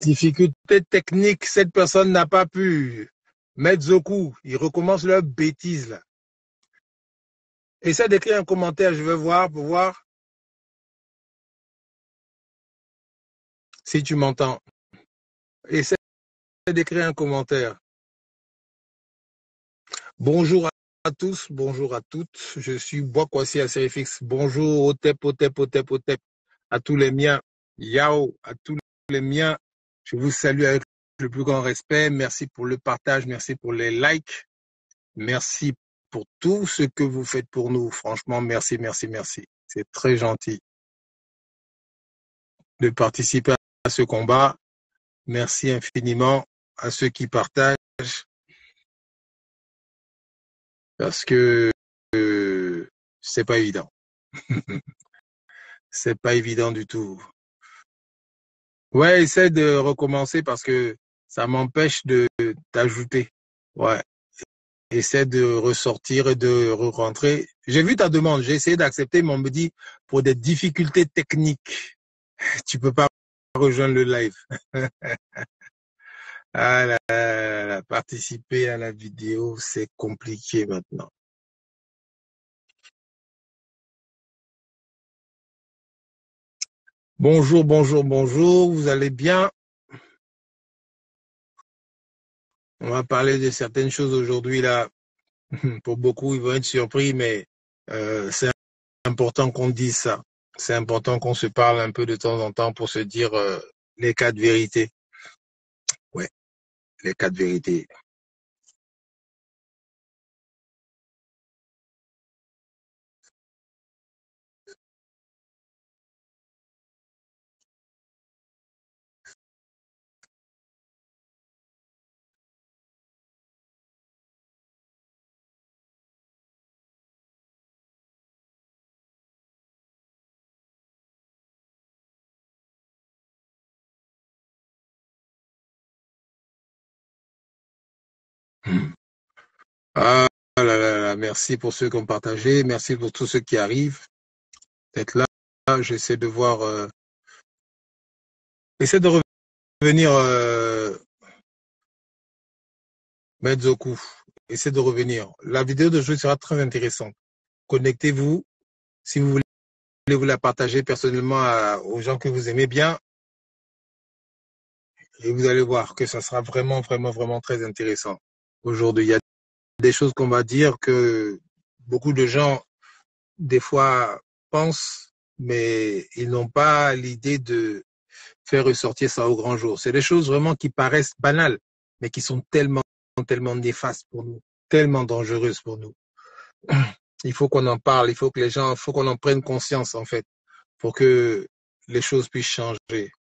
Difficulté technique, cette personne n'a pas pu mettre Zokou. Ils recommencent leur bêtise là. Essaie d'écrire un commentaire, je vais voir pour voir si tu m'entends. Essaie d'écrire un commentaire. Bonjour à tous, bonjour à toutes. Je suis Boiskwassi à Sérifix. Bonjour au TEP, au TEP, au TEP, au TEP. À tous les miens. Yao, à tous les miens. Je vous salue avec le plus grand respect. Merci pour le partage, merci pour les likes. Merci pour tout ce que vous faites pour nous. Franchement, merci, merci, merci. C'est très gentil de participer à ce combat. Merci infiniment à ceux qui partagent parce que c'est pas évident. C'est pas évident du tout. Ouais, essaie de recommencer parce que ça m'empêche de t'ajouter. Ouais. Essaie de ressortir et de rentrer. J'ai vu ta demande, j'ai essayé d'accepter, mais on me dit pour des difficultés techniques, tu peux pas rejoindre le live. Ah là là, participer à la vidéo, c'est compliqué maintenant. Bonjour, bonjour, bonjour, vous allez bien? On va parler de certaines choses aujourd'hui là. Pour beaucoup, ils vont être surpris, mais c'est important qu'on dise ça. C'est important qu'on se parle un peu de temps en temps pour se dire les quatre vérités. Ouais, les quatre vérités. Ah là là là, merci pour ceux qui ont partagé, merci pour tous ceux qui arrivent. Peut-être là, j'essaie de voir, essaie de revenir, mettre Zokou, essaie de revenir. La vidéo de jeu sera très intéressante. Connectez-vous, si vous voulez vous la partager personnellement aux gens que vous aimez bien. Et vous allez voir que ça sera vraiment, vraiment, vraiment très intéressant. Aujourd'hui, il y a des choses qu'on va dire que beaucoup de gens, des fois, pensent, mais ils n'ont pas l'idée de faire ressortir ça au grand jour. C'est des choses vraiment qui paraissent banales, mais qui sont tellement, tellement néfastes pour nous, tellement dangereuses pour nous. Il faut qu'on en parle, il faut que les gens, il faut qu'on en prenne conscience, en fait, pour que les choses puissent changer.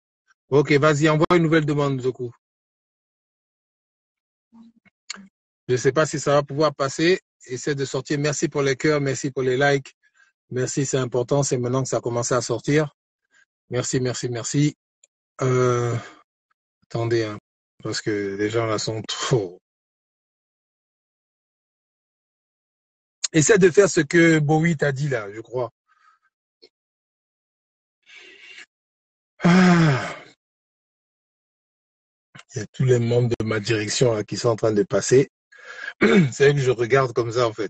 Ok, vas-y, envoie une nouvelle demande, Zokou. Je ne sais pas si ça va pouvoir passer. Essaie de sortir. Merci pour les cœurs, merci pour les likes. Merci, c'est important. C'est maintenant que ça a commencé à sortir. Merci, merci, merci. Attendez, hein, parce que les gens là sont trop... Essaie de faire ce que Bowie t'a dit là, je crois. Ah. Il y a tous les membres de ma direction là, qui sont en train de passer. C'est eux que je regarde comme ça, en fait.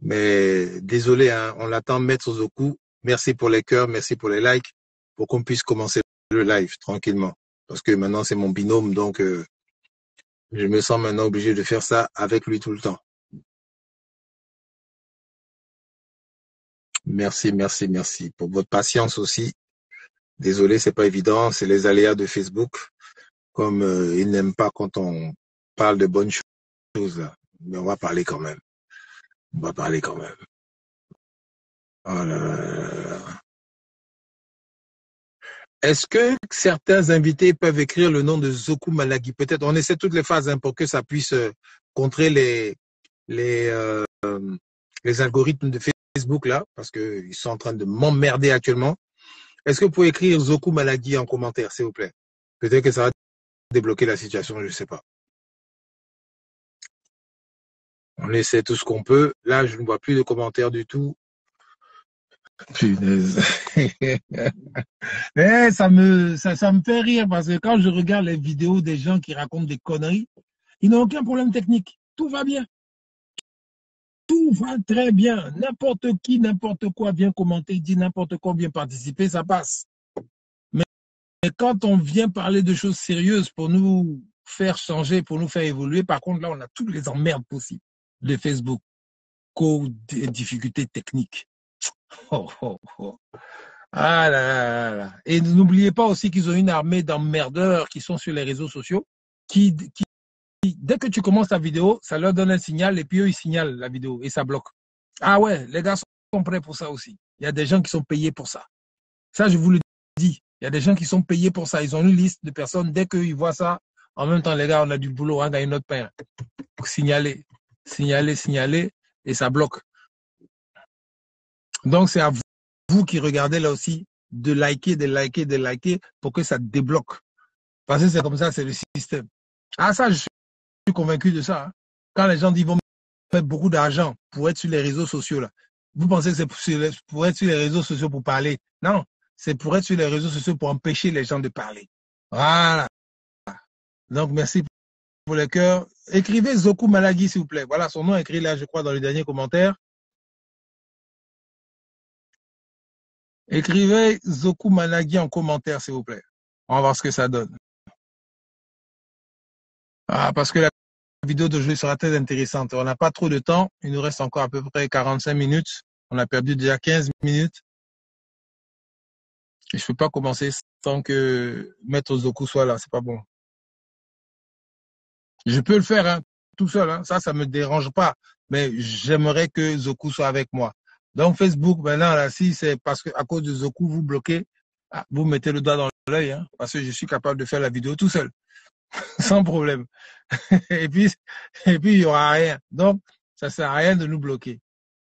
Mais désolé, hein, on l'attend, maître Zokou. Merci pour les cœurs, merci pour les likes, pour qu'on puisse commencer le live tranquillement. Parce que maintenant, c'est mon binôme, donc je me sens maintenant obligé de faire ça avec lui tout le temps. Merci, merci, merci pour votre patience aussi. Désolé, c'est pas évident, c'est les aléas de Facebook. Comme ils n'aiment pas quand on parle de bonnes choses, là. Mais on va parler quand même. On va parler quand même. Oh là là. Est-ce que certains invités peuvent écrire le nom de Zokou Mallagui? Peut-être, on essaie toutes les phases hein, pour que ça puisse contrer les algorithmes de Facebook, là, parce qu'ils sont en train de m'emmerder actuellement. Est-ce que vous pouvez écrire Zokou Mallagui en commentaire, s'il vous plaît? Peut-être que ça va débloquer la situation, je ne sais pas. On essaie tout ce qu'on peut. Là, je ne vois plus de commentaires du tout. Punaise. Mais ça me fait rire parce que quand je regarde les vidéos des gens qui racontent des conneries, ils n'ont aucun problème technique. Tout va bien. Tout va très bien. N'importe qui, n'importe quoi vient commenter, dit n'importe quoi, vient participer, ça passe. Mais quand on vient parler de choses sérieuses pour nous faire changer, pour nous faire évoluer, par contre, là, on a toutes les emmerdes possibles de Facebook, des difficultés techniques. Oh, oh, oh. Ah là là là. Et n'oubliez pas aussi qu'ils ont une armée d'emmerdeurs qui sont sur les réseaux sociaux qui, dès que tu commences ta vidéo, ça leur donne un signal et puis eux, ils signalent la vidéo et ça bloque. Ah ouais, les gars sont prêts pour ça aussi. Il y a des gens qui sont payés pour ça. Ça, je vous le dis. Il y a des gens qui sont payés pour ça. Ils ont une liste de personnes. Dès qu'ils voient ça, en même temps, les gars, on a du boulot, on gagne notre pain. Signaler, signaler, signaler et ça bloque. Donc, c'est à vous, qui regardez là aussi, de liker, de liker, de liker pour que ça débloque. Parce que c'est comme ça, c'est le système. Ah ça, je suis convaincu de ça. Hein. Quand les gens disent qu'ils vont mettre beaucoup d'argent pour être sur les réseaux sociaux, là, vous pensez que c'est pour être sur les réseaux sociaux pour parler? Non, c'est pour être sur les réseaux sociaux pour empêcher les gens de parler. Voilà. Donc, merci pour le cœur. Écrivez Zokou Mallagui, s'il vous plaît. Voilà, son nom écrit là, je crois, dans le dernier commentaire. Écrivez Zokou Mallagui en commentaire, s'il vous plaît. On va voir ce que ça donne. Ah, parce que la vidéo d'aujourd'hui sera très intéressante. On n'a pas trop de temps. Il nous reste encore à peu près 45 minutes. On a perdu déjà 15 minutes. Et je ne peux pas commencer sans que Maître Zokou soit là. C'est pas bon. Je peux le faire hein, tout seul. Hein. Ça ne me dérange pas. Mais j'aimerais que Zokou soit avec moi. Donc, Facebook, maintenant, là, si c'est parce que à cause de Zokou, vous bloquez, vous mettez le doigt dans l'œil, hein, parce que je suis capable de faire la vidéo tout seul, sans problème. et puis, il n'y aura rien. Donc, ça ne sert à rien de nous bloquer.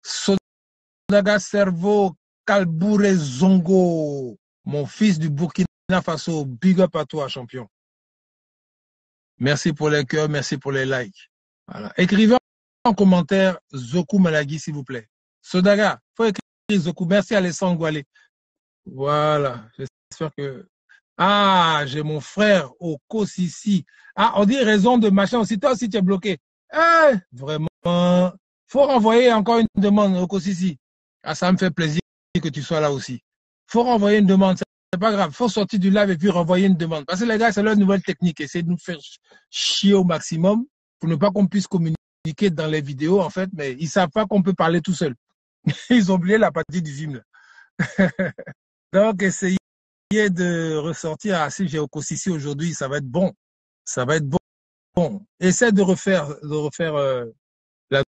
Sonaga Servo Kalbouré Zongo, mon fils du Burkina Faso, big up à toi, champion. Merci pour les cœurs, merci pour les likes. Voilà. Écrivez en commentaire Zokou Mallagui, s'il vous plaît. Sodaga, il faut écrire Zokou. Merci Alessandro Gualé. Voilà, j'espère que... Ah, j'ai mon frère Okossissi. Ah, on dit raison de machin aussi. Toi aussi, tu es bloqué. Eh, vraiment, faut renvoyer encore une demande Okossissi. Ah, ça me fait plaisir que tu sois là aussi. Faut renvoyer une demande, c'est pas grave. Faut sortir du live et puis renvoyer une demande. Parce que les gars, c'est leur nouvelle technique. Essayer de nous faire chier au maximum pour ne pas qu'on puisse communiquer dans les vidéos, en fait. Mais ils savent pas qu'on peut parler tout seul. Ils ont oublié la partie du film. Donc, essayez de ressortir. Ah, si j'ai Okossissi aujourd'hui, ça va être bon. Ça va être bon. Bon. Essaye de refaire la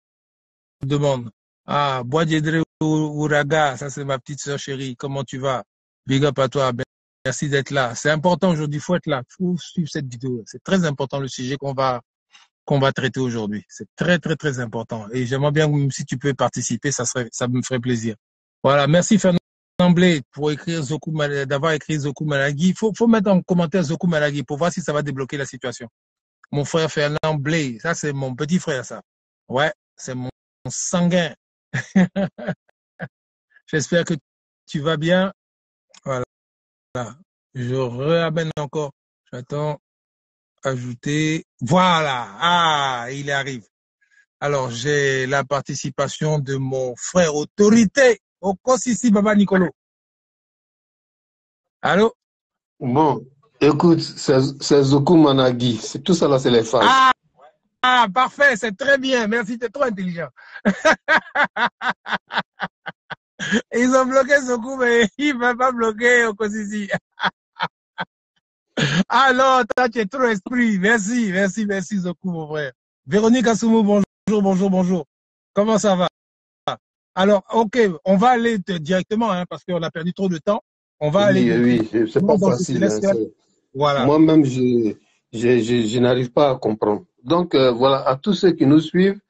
demande. Ah, Bois Guédré Ouraga, ça c'est ma petite soeur chérie. Comment tu vas? Big up à toi. Merci d'être là. C'est important aujourd'hui. Il faut être là. Il faut suivre cette vidéo. C'est très important le sujet qu'on va traiter aujourd'hui. C'est très, très, très important. Et j'aimerais bien, même si tu peux participer, ça me ferait plaisir. Voilà. Merci Fernand Blé pour écrire d'avoir écrit Zokou Mallagui. Il faut mettre en commentaire Zokou Mallagui pour voir si ça va débloquer la situation. Mon frère Fernand Blé, ça c'est mon petit frère, ça. Ouais, c'est mon sanguin. J'espère que tu vas bien. Voilà. Je ramène encore. J'attends. Ajouter. Voilà. Ah, il arrive. Alors, j'ai la participation de mon frère autorité, Okossissi Baba Nicolo. Allô? Bon, écoute, c'est Zokou Mallagui. C'est tout ça là, c'est les femmes. Ah, ah parfait, c'est très bien. Merci, t'es trop intelligent. Ils ont bloqué Zokou, mais ils ne peuvent pas bloquer Okossissi. Alors, toi, tu es trop esprit. Merci, merci, merci, Zokou, mon frère. Véronique Asoumou, bonjour, bonjour, bonjour. Comment ça va? Alors, ok, on va aller directement, hein, parce qu'on a perdu trop de temps. On va aller. Oui, c'est pas facile. Hein, voilà. Moi-même, je n'arrive pas à comprendre. Donc, voilà, à tous ceux qui nous suivent,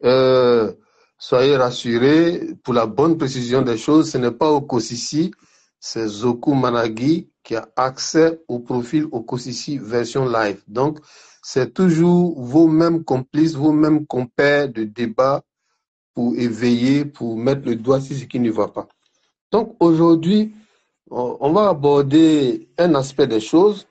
soyez rassurés pour la bonne précision des choses. Ce n'est pas Okossissi, c'est Zokou Mallagui. qui a accès au profil Okossissi version live. Donc, c'est toujours vos mêmes complices, vos mêmes compères de débat pour éveiller, pour mettre le doigt sur ce qui ne va pas. Donc, aujourd'hui, on va aborder un aspect des choses.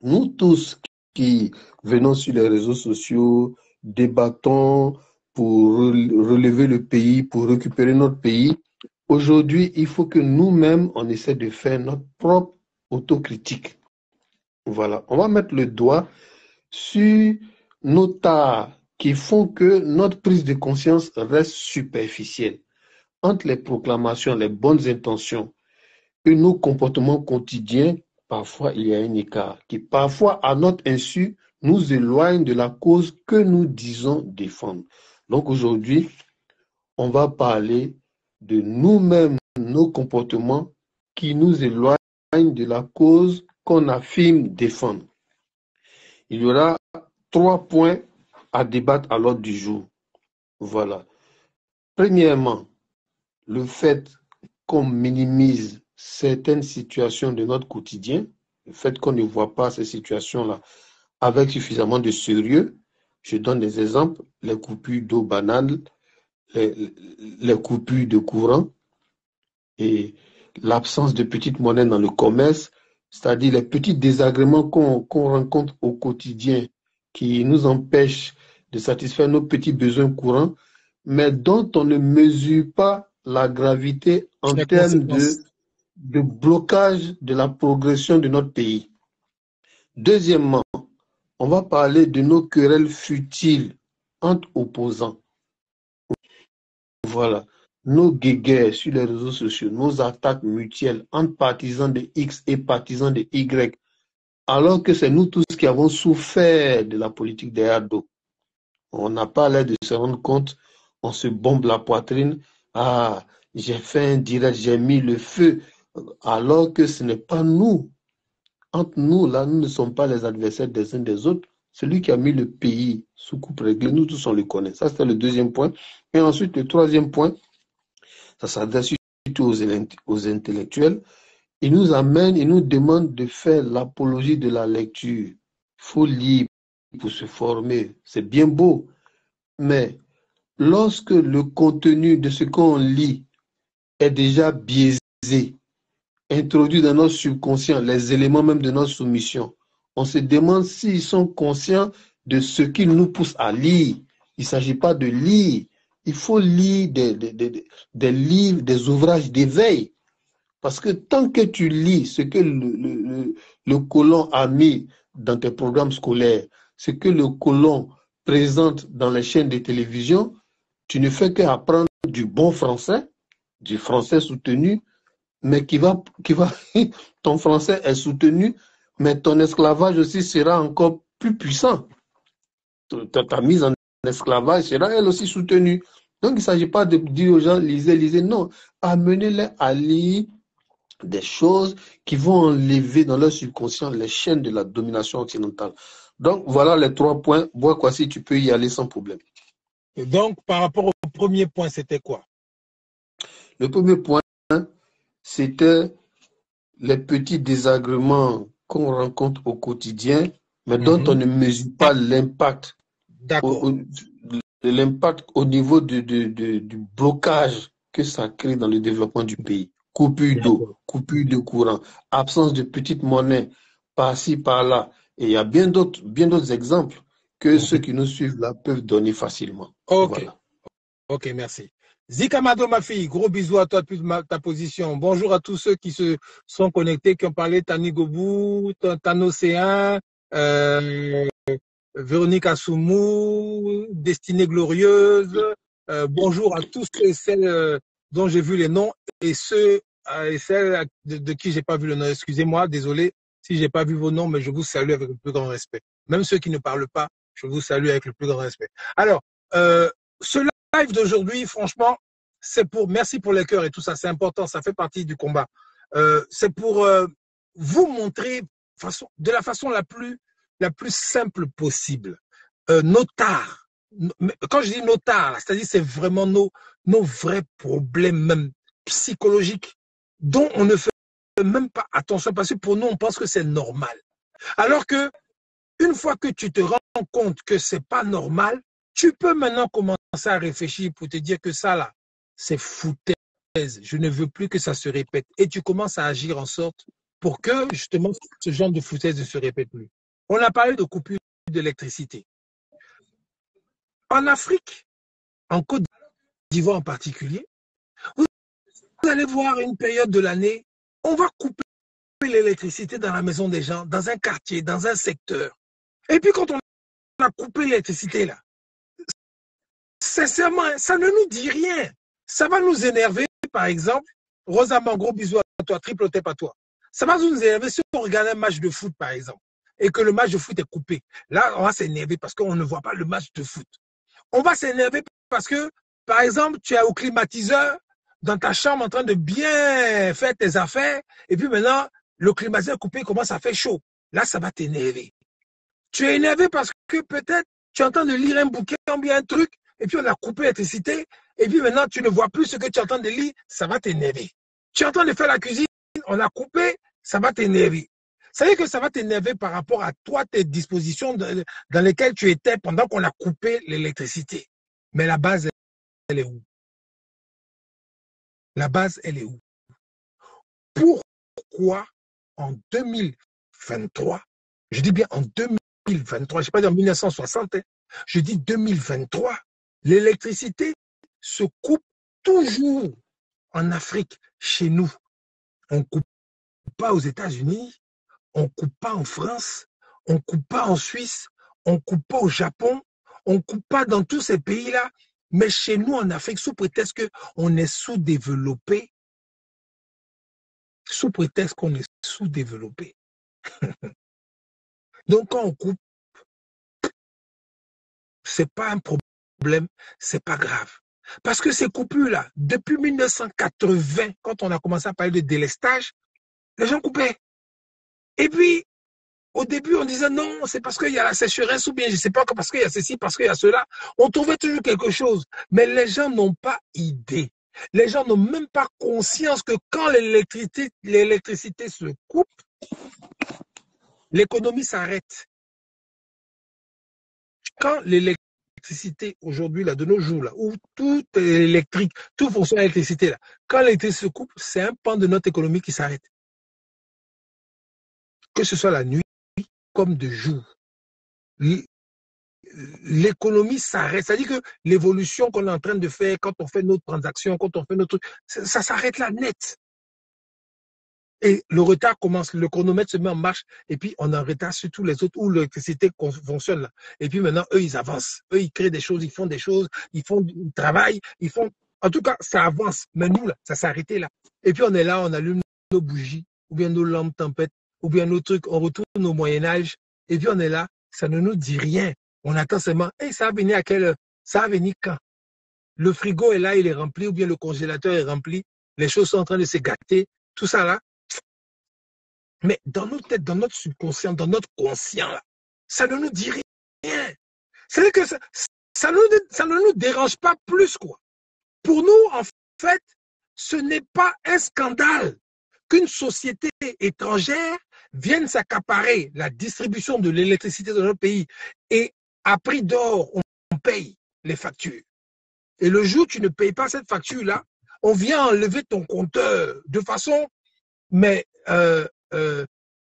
Nous tous qui venons sur les réseaux sociaux, débattons pour relever le pays, pour récupérer notre pays. Aujourd'hui, il faut que nous-mêmes, on essaie de faire notre propre autocritique. Voilà, on va mettre le doigt sur nos tares qui font que notre prise de conscience reste superficielle. Entre les proclamations, les bonnes intentions et nos comportements quotidiens, parfois il y a un écart qui, parfois à notre insu, nous éloigne de la cause que nous disons défendre. Donc aujourd'hui, on va parler de nous-mêmes, nos comportements qui nous éloignent de la cause qu'on affirme défendre. Il y aura 3 points à débattre à l'ordre du jour. Voilà. Premièrement, le fait qu'on minimise certaines situations de notre quotidien, le fait qu'on ne voit pas ces situations-là avec suffisamment de sérieux. Je donne des exemples, les coupures d'eau banale, les coupures de courant et l'absence de petites monnaies dans le commerce, c'est-à-dire les petits désagréments qu'on rencontre au quotidien qui nous empêchent de satisfaire nos petits besoins courants, mais dont on ne mesure pas la gravité en termes de blocage de la progression de notre pays. Deuxièmement, on va parler de nos querelles futiles entre opposants. Voilà, nos guéguerres sur les réseaux sociaux, nos attaques mutuelles entre partisans de X et partisans de Y, alors que c'est nous tous qui avons souffert de la politique des ados. On n'a pas l'air de se rendre compte, on se bombe la poitrine, ah, j'ai fait un direct, j'ai mis le feu, alors que ce n'est pas nous. Entre nous, là, nous ne sommes pas les adversaires des uns des autres. Celui qui a mis le pays sous coupe réglée, nous tous on le connaît. Ça, c'est le deuxième point. Et ensuite, le troisième point, ça s'adresse surtout aux intellectuels. Il nous amène, il nous demande de faire l'apologie de la lecture. Il faut lire pour se former. C'est bien beau. Mais lorsque le contenu de ce qu'on lit est déjà biaisé, introduit dans notre subconscient, les éléments même de notre soumission. On se demande s'ils sont conscients de ce qu'ils nous poussent à lire. Il ne s'agit pas de lire. Il faut lire des livres, des ouvrages d'éveil. Parce que tant que tu lis ce que le colon a mis dans tes programmes scolaires, ce que le colon présente dans les chaînes de télévision, tu ne fais qu'apprendre du bon français, du français soutenu, mais ton français est soutenu, mais ton esclavage aussi sera encore plus puissant. Ta mise en esclavage sera elle aussi soutenue. Donc il ne s'agit pas de dire aux gens, lisez, lisez. Non, amenez-les à lire des choses qui vont enlever dans leur subconscient les chaînes de la domination occidentale. Donc voilà les 3 points. Boiskwassi, tu peux y aller sans problème. Et donc par rapport au premier point, c'était quoi? Le premier point, c'était les petits désagréments qu'on rencontre au quotidien, mais dont on ne mesure pas l'impact. D'accord. L'impact au niveau du blocage que ça crée dans le développement du pays. Coupure d'eau, coupure de courant, absence de petites monnaies, par-ci, par-là. Et il y a bien d'autres exemples que ceux qui nous suivent là peuvent donner facilement. Ok, voilà. Ok, merci. Zika Mado, ma fille, gros bisous à toi depuis ta position. Bonjour à tous ceux qui se sont connectés, qui ont parlé Tani Gobu, Tanocéan, Véronique Asoumou, Destinée Glorieuse. Bonjour à tous ceux et celles dont j'ai vu les noms et ceux et celles de qui j'ai pas vu le nom. Excusez-moi, désolé si j'ai pas vu vos noms, mais je vous salue avec le plus grand respect. Même ceux qui ne parlent pas, je vous salue avec le plus grand respect. Alors, cela live d'aujourd'hui, franchement, c'est pour, merci pour les cœurs et tout ça, c'est important, ça fait partie du combat. C'est pour vous montrer de la façon la plus simple possible, nos tares. Quand je dis nos tares, c'est-à-dire c'est vraiment nos vrais problèmes même psychologiques dont on ne fait même pas attention, parce que pour nous, on pense que c'est normal. Alors que, une fois que tu te rends compte que ce n'est pas normal, tu peux maintenant commencer à réfléchir pour te dire que ça là, c'est foutaise, je ne veux plus que ça se répète. Et tu commences à agir en sorte pour que justement ce genre de foutaise ne se répète plus. On a parlé de coupure d'électricité. En Afrique, en Côte d'Ivoire en particulier, vous allez voir une période de l'année, on va couper l'électricité dans la maison des gens, dans un quartier, dans un secteur. Et puis quand on a coupé l'électricité là, sincèrement, ça ne nous dit rien. Ça va nous énerver, par exemple, Rosamond, gros bisous à toi, triple tep à toi. Ça va nous énerver si on regarde un match de foot, par exemple, et que le match de foot est coupé. Là, on va s'énerver parce qu'on ne voit pas le match de foot. On va s'énerver parce que, par exemple, tu es au climatiseur dans ta chambre en train de bien faire tes affaires, et puis maintenant, le climatiseur coupé commence à faire chaud. Là, ça va t'énerver. Tu es énervé parce que peut-être tu es en train de lire un bouquin ou bien un truc, et puis on a coupé l'électricité, et puis maintenant tu ne vois plus ce que tu es en train de lire, ça va t'énerver. Tu es en train de faire la cuisine, on a coupé, ça va t'énerver. Ça veut dire que ça va t'énerver par rapport à toi, tes dispositions dans lesquelles tu étais pendant qu'on a coupé l'électricité. Mais la base, elle est où? La base, elle est où? Pourquoi en 2023, je dis bien en 2023, je ne sais pas dire en 1960, je dis 2023, l'électricité se coupe toujours en Afrique, chez nous. On ne coupe pas aux États-Unis, on ne coupe pas en France, on ne coupe pas en Suisse, on ne coupe pas au Japon, on ne coupe pas dans tous ces pays-là. Mais chez nous, en Afrique, sous prétexte qu'on est sous-développé, Donc, quand on coupe, ce n'est pas un problème, ce n'est pas grave. Parce que ces coupures-là, depuis 1980, quand on a commencé à parler de délestage, les gens coupaient. Et puis, au début, on disait non, c'est parce qu'il y a la sécheresse ou bien je ne sais pas, parce qu'il y a ceci, parce qu'il y a cela. On trouvait toujours quelque chose. Mais les gens n'ont pas idée. Les gens n'ont même pas conscience que quand l'électricité se coupe, l'économie s'arrête. Quand l'électricité, aujourd'hui, là, de nos jours, là, où tout est électrique, tout fonctionne à l'électricité, là, quand l'électricité se coupe, c'est un pan de notre économie qui s'arrête. Que ce soit la nuit comme de jour. L'économie s'arrête. C'est-à-dire que l'évolution qu'on est en train de faire, quand on fait nos transactions, quand on fait nos trucs, ça s'arrête là net. Et le retard commence, le chronomètre se met en marche, et puis on est en retard sur tous les autres où l'électricité fonctionne là. Et puis maintenant, eux, ils avancent. Eux, ils créent des choses, ils font des choses, ils travaillent, ils font... En tout cas, ça avance. Mais nous, là, ça s'est arrêté là. Et puis on est là, on allume nos bougies, ou bien nos lampes tempêtes, ou bien nos trucs, on retourne au Moyen-Âge, et puis on est là, ça ne nous dit rien. On attend seulement, hey, ça va venir à quelle heure? Ça va venir quand? Le frigo est là, il est rempli, ou bien le congélateur est rempli, les choses sont en train de se gâter, tout ça là. Mais dans nos têtes, dans notre subconscient, dans notre conscient, là, ça ne nous dit rien. C'est-à-dire que ça ne nous dérange pas plus, quoi. Pour nous, en fait, ce n'est pas un scandale qu'une société étrangère vienne s'accaparer la distribution de l'électricité dans notre pays. Et à prix d'or, on paye les factures. Et le jour où tu ne payes pas cette facture-là, on vient enlever ton compteur de façon... mais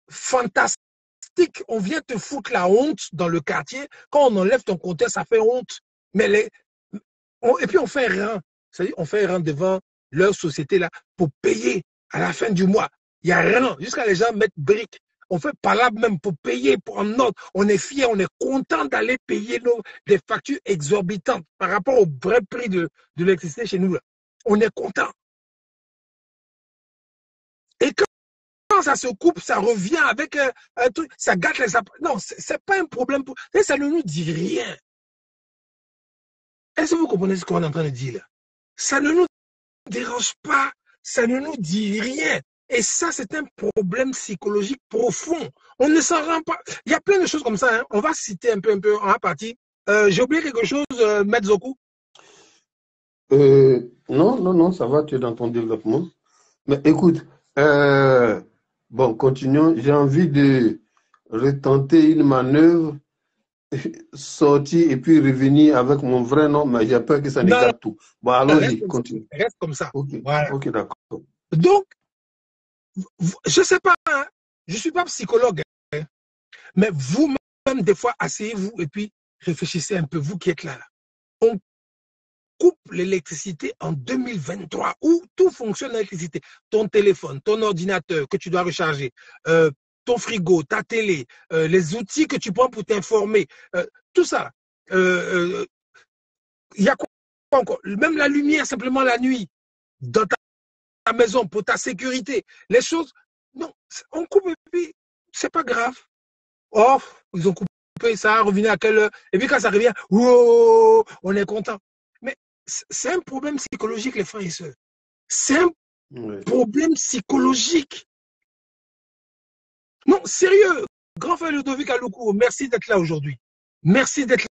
fantastique, on vient te foutre la honte dans le quartier. Quand on enlève ton compteur, ça fait honte. Mais et puis on fait rien. C'est-à-dire, on fait rien devant leur société là pour payer à la fin du mois. Il n'y a rien. Jusqu'à les gens mettent briques. On fait palabre même pour payer, pour en ordre. On est fiers, on est content d'aller payer des factures exorbitantes par rapport au vrai prix de l'électricité chez nous là. On est content. Et quand ça se coupe, ça revient avec un truc, ça gâte les appareils. Non, c'est pas un problème. Ça ne nous dit rien. Est-ce que vous comprenez ce qu'on est en train de dire là? Ça ne nous dérange pas. Ça ne nous dit rien. Et ça, c'est un problème psychologique profond. On ne s'en rend pas. Il y a plein de choses comme ça. Hein. On va citer un peu en partie. J'ai oublié quelque chose, Maître Zokou? Non, ça va, tu es dans ton développement. Mais écoute, Bon, continuons. J'ai envie de retenter une manœuvre, sortir et puis revenir avec mon vrai nom, mais j'ai peur que ça n'égale tout. Bon, allons-y, continue. Reste comme ça. Ok, voilà. Okay, d'accord. Donc, je ne sais pas, hein, je ne suis pas psychologue, hein, mais vous-même, des fois, asseyez-vous et puis réfléchissez un peu, vous qui êtes là. On coupe l'électricité en 2023, où tout fonctionne l'électricité. Ton téléphone, ton ordinateur que tu dois recharger, ton frigo, ta télé, les outils que tu prends pour t'informer, tout ça. Y a quoi encore? Même la lumière, simplement la nuit, dans ta maison, pour ta sécurité. Les choses, non, on coupe et puis, c'est pas grave. Oh, ils ont coupé ça, revenu à quelle heure? Et puis quand ça revient, oh, on est content. Mais c'est un problème psychologique, les frères et sœurs. C'est un problème psychologique. Non, sérieux, grand frère Ludovic Aloukou, merci d'être là aujourd'hui. Merci d'être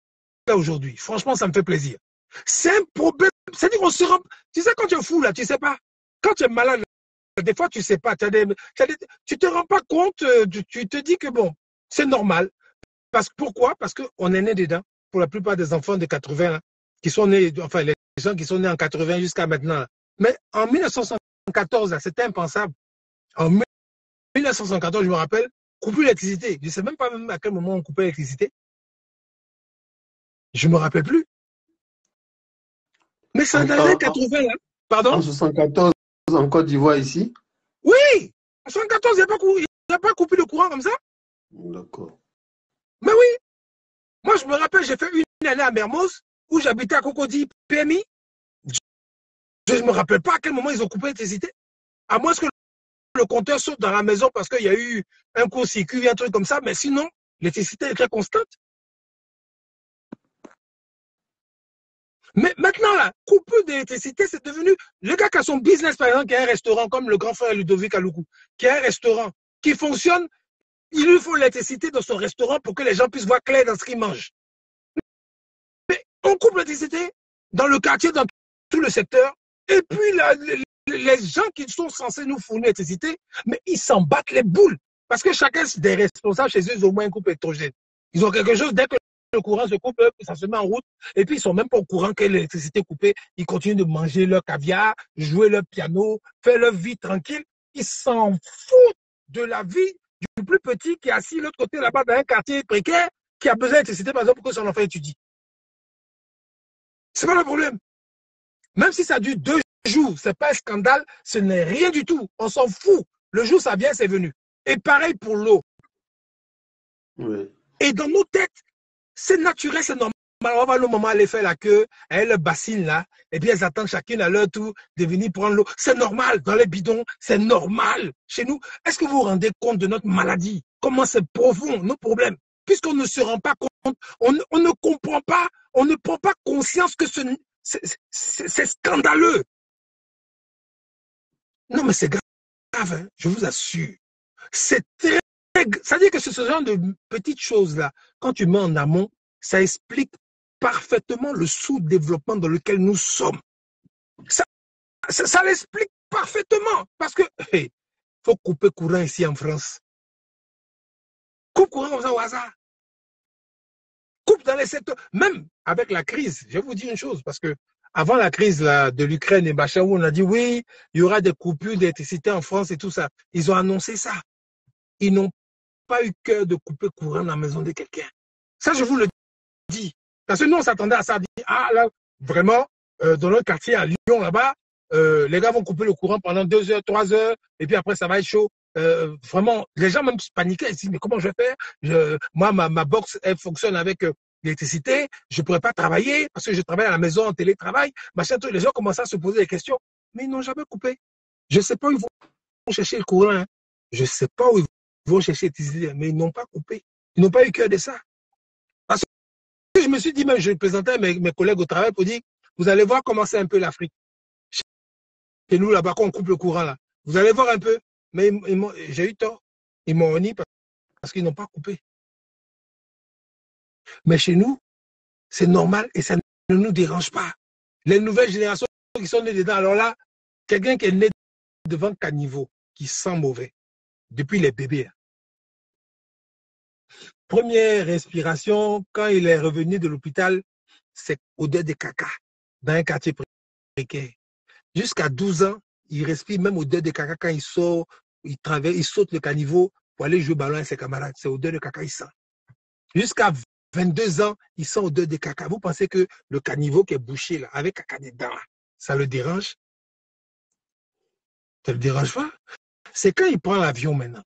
là aujourd'hui. Franchement, ça me fait plaisir. C'est un problème. C'est-à-dire qu'on se rend... Tu sais, quand tu es fou, là, tu ne sais pas. Quand tu es malade, des fois, tu ne sais pas. Tu ne te rends pas compte. Tu te dis que, bon, c'est normal. Pourquoi? Parce qu'on est né dedans. Pour la plupart des enfants de 80, là, qui sont nés, enfin, les gens qui sont nés en 80 jusqu'à maintenant. Là. Mais en 1974, c'était impensable. En 1974, je me rappelle, couper l'électricité. Je ne sais même pas à quel moment on coupait l'électricité. Je ne me rappelle plus. Mais c'est en 80, là. Pardon? En 1974, en Côte d'Ivoire, ici? Oui! En 1974, il n'y a pas coupé le courant comme ça? D'accord. Mais oui! Moi, je me rappelle, j'ai fait une année à Mermoz, où j'habitais à Cocody, PMI. Je ne me rappelle pas à quel moment ils ont coupé l'électricité. À moins que le compteur saute dans la maison parce qu'il y a eu un court-circuit, un truc comme ça, mais sinon, l'électricité est très constante. Mais maintenant, là, coupure d'électricité, c'est devenu... Le gars qui a son business, par exemple, qui a un restaurant, comme le grand frère Ludovic Aloukou, qui a un restaurant qui fonctionne, il lui faut l'électricité dans son restaurant pour que les gens puissent voir clair dans ce qu'ils mangent. Mais on coupe l'électricité dans le quartier, dans tout le secteur, et puis là... Les gens qui sont censés nous fournir l'électricité, mais ils s'en battent les boules. Parce que chacun des responsables chez eux, ils ont au moins une coupe électrogène. Ils ont quelque chose, dès que le courant se coupe, ça se met en route. Et puis, ils ne sont même pas au courant que l'électricité est coupée. Ils continuent de manger leur caviar, jouer leur piano, faire leur vie tranquille. Ils s'en foutent de la vie du plus petit qui est assis de l'autre côté là-bas dans un quartier précaire, qui a besoin d'électricité, par exemple, pour que son enfant étudie. C'est pas le problème. Même si ça dure 2 jours, c'est pas un scandale, ce n'est rien du tout. On s'en fout. Le jour, ça vient, c'est venu. Et pareil pour l'eau. Oui. Et dans nos têtes, c'est naturel, c'est normal. On va nos mamans aller faire la queue, elles bassinent là, et puis elles attendent chacune à leur tour de venir prendre l'eau. C'est normal, dans les bidons, c'est normal. Chez nous, est-ce que vous vous rendez compte de notre maladie? Comment c'est profond, nos problèmes? Puisqu'on ne se rend pas compte, on ne comprend pas, on ne prend pas conscience que c'est scandaleux. Non, mais c'est grave, hein, je vous assure. C'est très... C'est-à-dire que ce genre de petites choses-là, quand tu mets en amont, ça explique parfaitement le sous-développement dans lequel nous sommes. Ça l'explique parfaitement. Parce que, hey, faut couper courant ici en France. Coupe courant comme ça au hasard. Coupe dans les secteurs. Même avec la crise, je vais vous dire une chose, parce que avant la crise là, de l'Ukraine et Bachar, on a dit oui, il y aura des coupures d'électricité en France et tout ça. Ils ont annoncé ça. Ils n'ont pas eu cœur de couper courant dans la maison de quelqu'un. Ça, je vous le dis. Parce que nous, on s'attendait à ça. Ah là, vraiment, dans notre quartier à Lyon, là-bas, les gars vont couper le courant pendant 2 heures, 3 heures, et puis après, ça va être chaud. Vraiment, les gens même paniquaient. Ils se disent, mais comment je vais faire? Moi, ma box, elle fonctionne avec... l'électricité, je ne pourrais pas travailler parce que je travaille à la maison en télétravail, machin, tout. Les gens commencent à se poser des questions, mais ils n'ont jamais coupé. Je ne sais pas où ils vont chercher le courant, hein. Je ne sais pas où ils vont chercher l'électricité, mais ils n'ont pas coupé. Ils n'ont pas eu cœur de ça. Parce que je me suis dit, même je présentais mes collègues au travail pour dire, vous allez voir comment c'est un peu l'Afrique. Chez nous, là-bas, quand on coupe le courant, là, vous allez voir un peu, mais j'ai eu tort. Ils m'ont honni parce qu'ils n'ont pas coupé. Mais chez nous, c'est normal et ça ne nous dérange pas. Les nouvelles générations qui sont nées dedans, alors là, quelqu'un qui est né devant Caniveau, qui sent mauvais, depuis les bébés. Première respiration, quand il est revenu de l'hôpital, c'est odeur de caca, dans un quartier précaire. Jusqu'à 12 ans, il respire même odeur de caca quand il sort, il traverse, il saute le caniveau pour aller jouer au ballon avec ses camarades. C'est odeur de caca, il sent. Jusqu'à 22 ans, il sent odeur de caca. Vous pensez que le caniveau qui est bouché, là, avec caca dedans, ça le dérange? Ça le dérange pas? C'est quand il prend l'avion maintenant.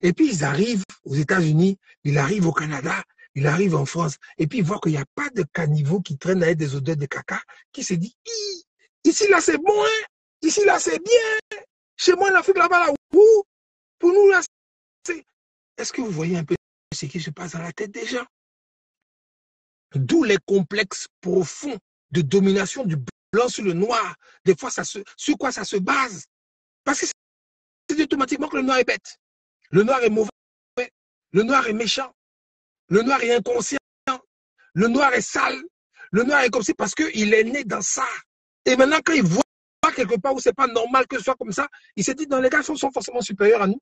Et puis, ils arrivent aux États-Unis, ils arrivent au Canada, ils arrivent en France. Et puis, ils voient qu'il n'y a pas de caniveau qui traîne avec des odeurs de caca, qui se dit, ici, là, c'est bon, hein? Ici, là, c'est bien. Chez moi, en Afrique, là-bas, là, ouh, pour nous, là, c'est... Est-ce que vous voyez un peu ce qui se passe dans la tête des gens? D'où les complexes profonds de domination du blanc sur le noir. Des fois, sur quoi ça se base? Parce que c'est automatiquement que le noir est bête. Le noir est mauvais, le noir est méchant, le noir est inconscient, le noir est sale, le noir est comme ça parce qu'il est né dans ça. Et maintenant, quand il voit quelque part où ce n'est pas normal que ce soit comme ça, il se dit, non, les gars sont forcément supérieurs à nous.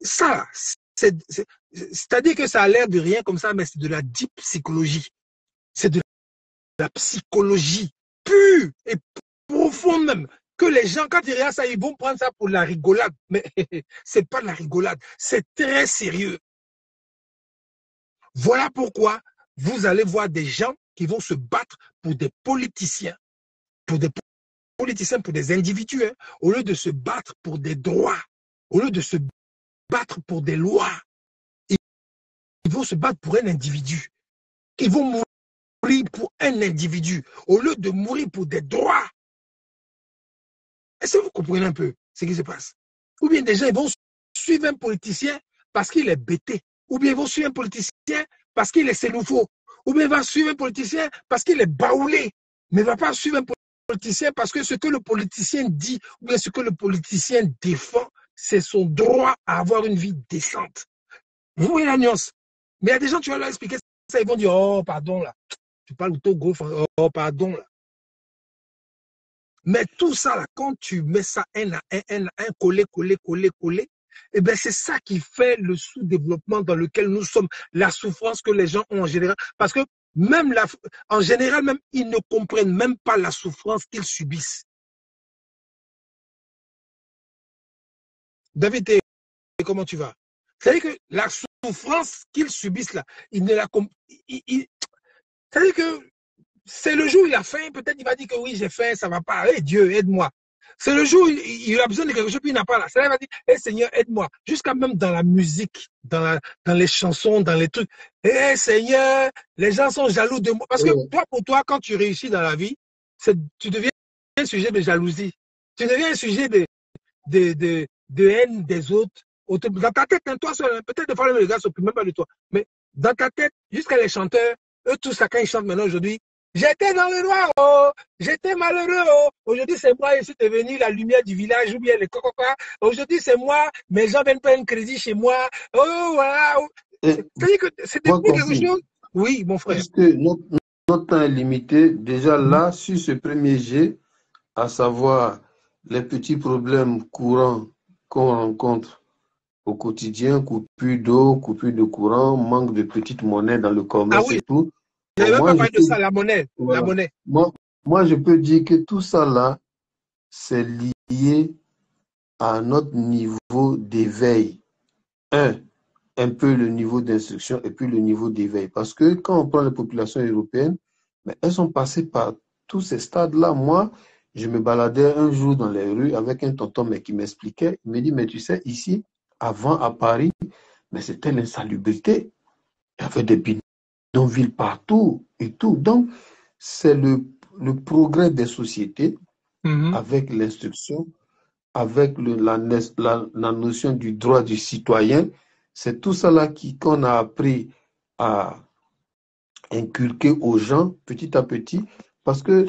Ça, c'est-à-dire que ça a l'air de rien comme ça, mais c'est de la deep psychologie. C'est de la psychologie pure et profonde même. Que les gens, quand ils regardent ça, ils vont prendre ça pour la rigolade. Mais ce n'est pas de la rigolade, c'est très sérieux. Voilà pourquoi vous allez voir des gens qui vont se battre pour des politiciens, pour des individus, hein, au lieu de se battre pour des droits, au lieu de se battre pour des lois. Ils vont se battre pour un individu. Ils vont mourir pour un individu, au lieu de mourir pour des droits. Est-ce que vous comprenez un peu ce qui se passe? Ou bien des gens ils vont suivre un politicien parce qu'il est bêté. Ou bien ils vont suivre un politicien parce qu'il est xénophobe. Ou bien ils vont suivre un politicien parce qu'il est baoulé. Mais ils ne vont pas suivre un politicien parce que ce que le politicien dit ou bien ce que le politicien défend, c'est son droit à avoir une vie décente. Vous voyez la nuance? Mais il y a des gens, tu vas leur expliquer ça, ils vont dire « Oh, pardon, là. Tu parles au Togo, oh, pardon, là. » Mais tout ça, là, quand tu mets ça un à un, collé, eh bien, c'est ça qui fait le sous-développement dans lequel nous sommes, la souffrance que les gens ont en général. Parce que même en général, même ils ne comprennent même pas la souffrance qu'ils subissent. David, comment tu vas? C'est-à-dire que la souffrance qu'ils subissent, là, ils ne la comprennent pas. C'est-à-dire que c'est le jour où il a faim, peut-être il va dire que oui, j'ai faim, ça ne va pas. Hey, Dieu, aide-moi. C'est le jour où il a besoin de quelque chose, puis il n'a pas là. C'est là il va dire, hey, Seigneur, aide-moi. Jusqu'à même dans la musique, dans les chansons, dans les trucs. Hey, Seigneur, les gens sont jaloux de moi. Parce que toi, pour toi, quand tu réussis dans la vie, tu deviens un sujet de jalousie. Tu deviens un sujet de haine des autres. Dans ta tête, hein, toi seul, peut-être des fois les gars ne s'occupent même pas de toi. Mais dans ta tête, jusqu'à les chanteurs, eux tous ça, quand ils chantent maintenant aujourd'hui, j'étais dans le noir, oh, j'étais malheureux, oh. Aujourd'hui c'est moi, je suis devenu la lumière du village ou bien le coco. Aujourd'hui c'est moi, mes gens viennent prendre un crédit chez moi. Oh voilà. C'est-à-dire que c'est devenu quelque chose. Oui, mon frère. Puisque notre temps est limité, déjà là, sur ce premier jet, à savoir les petits problèmes courants qu'on rencontre au quotidien, coupure d'eau, coupure de courant, manque de petites monnaies dans le commerce et tout. Moi, je peux dire que tout ça, là, c'est lié à notre niveau d'éveil. Un peu le niveau d'instruction et puis le niveau d'éveil. Parce que quand on prend les populations européennes, ben, elles sont passées par tous ces stades-là. Moi, je me baladais un jour dans les rues avec un tonton mais qui m'expliquait. Il me dit, mais tu sais, ici, avant, à Paris, mais c'était l'insalubrité. Il y avait des ville partout et tout. Donc, c'est le progrès des sociétés avec l'instruction, avec la notion du droit du citoyen. C'est tout cela qu'on a appris à inculquer aux gens petit à petit parce que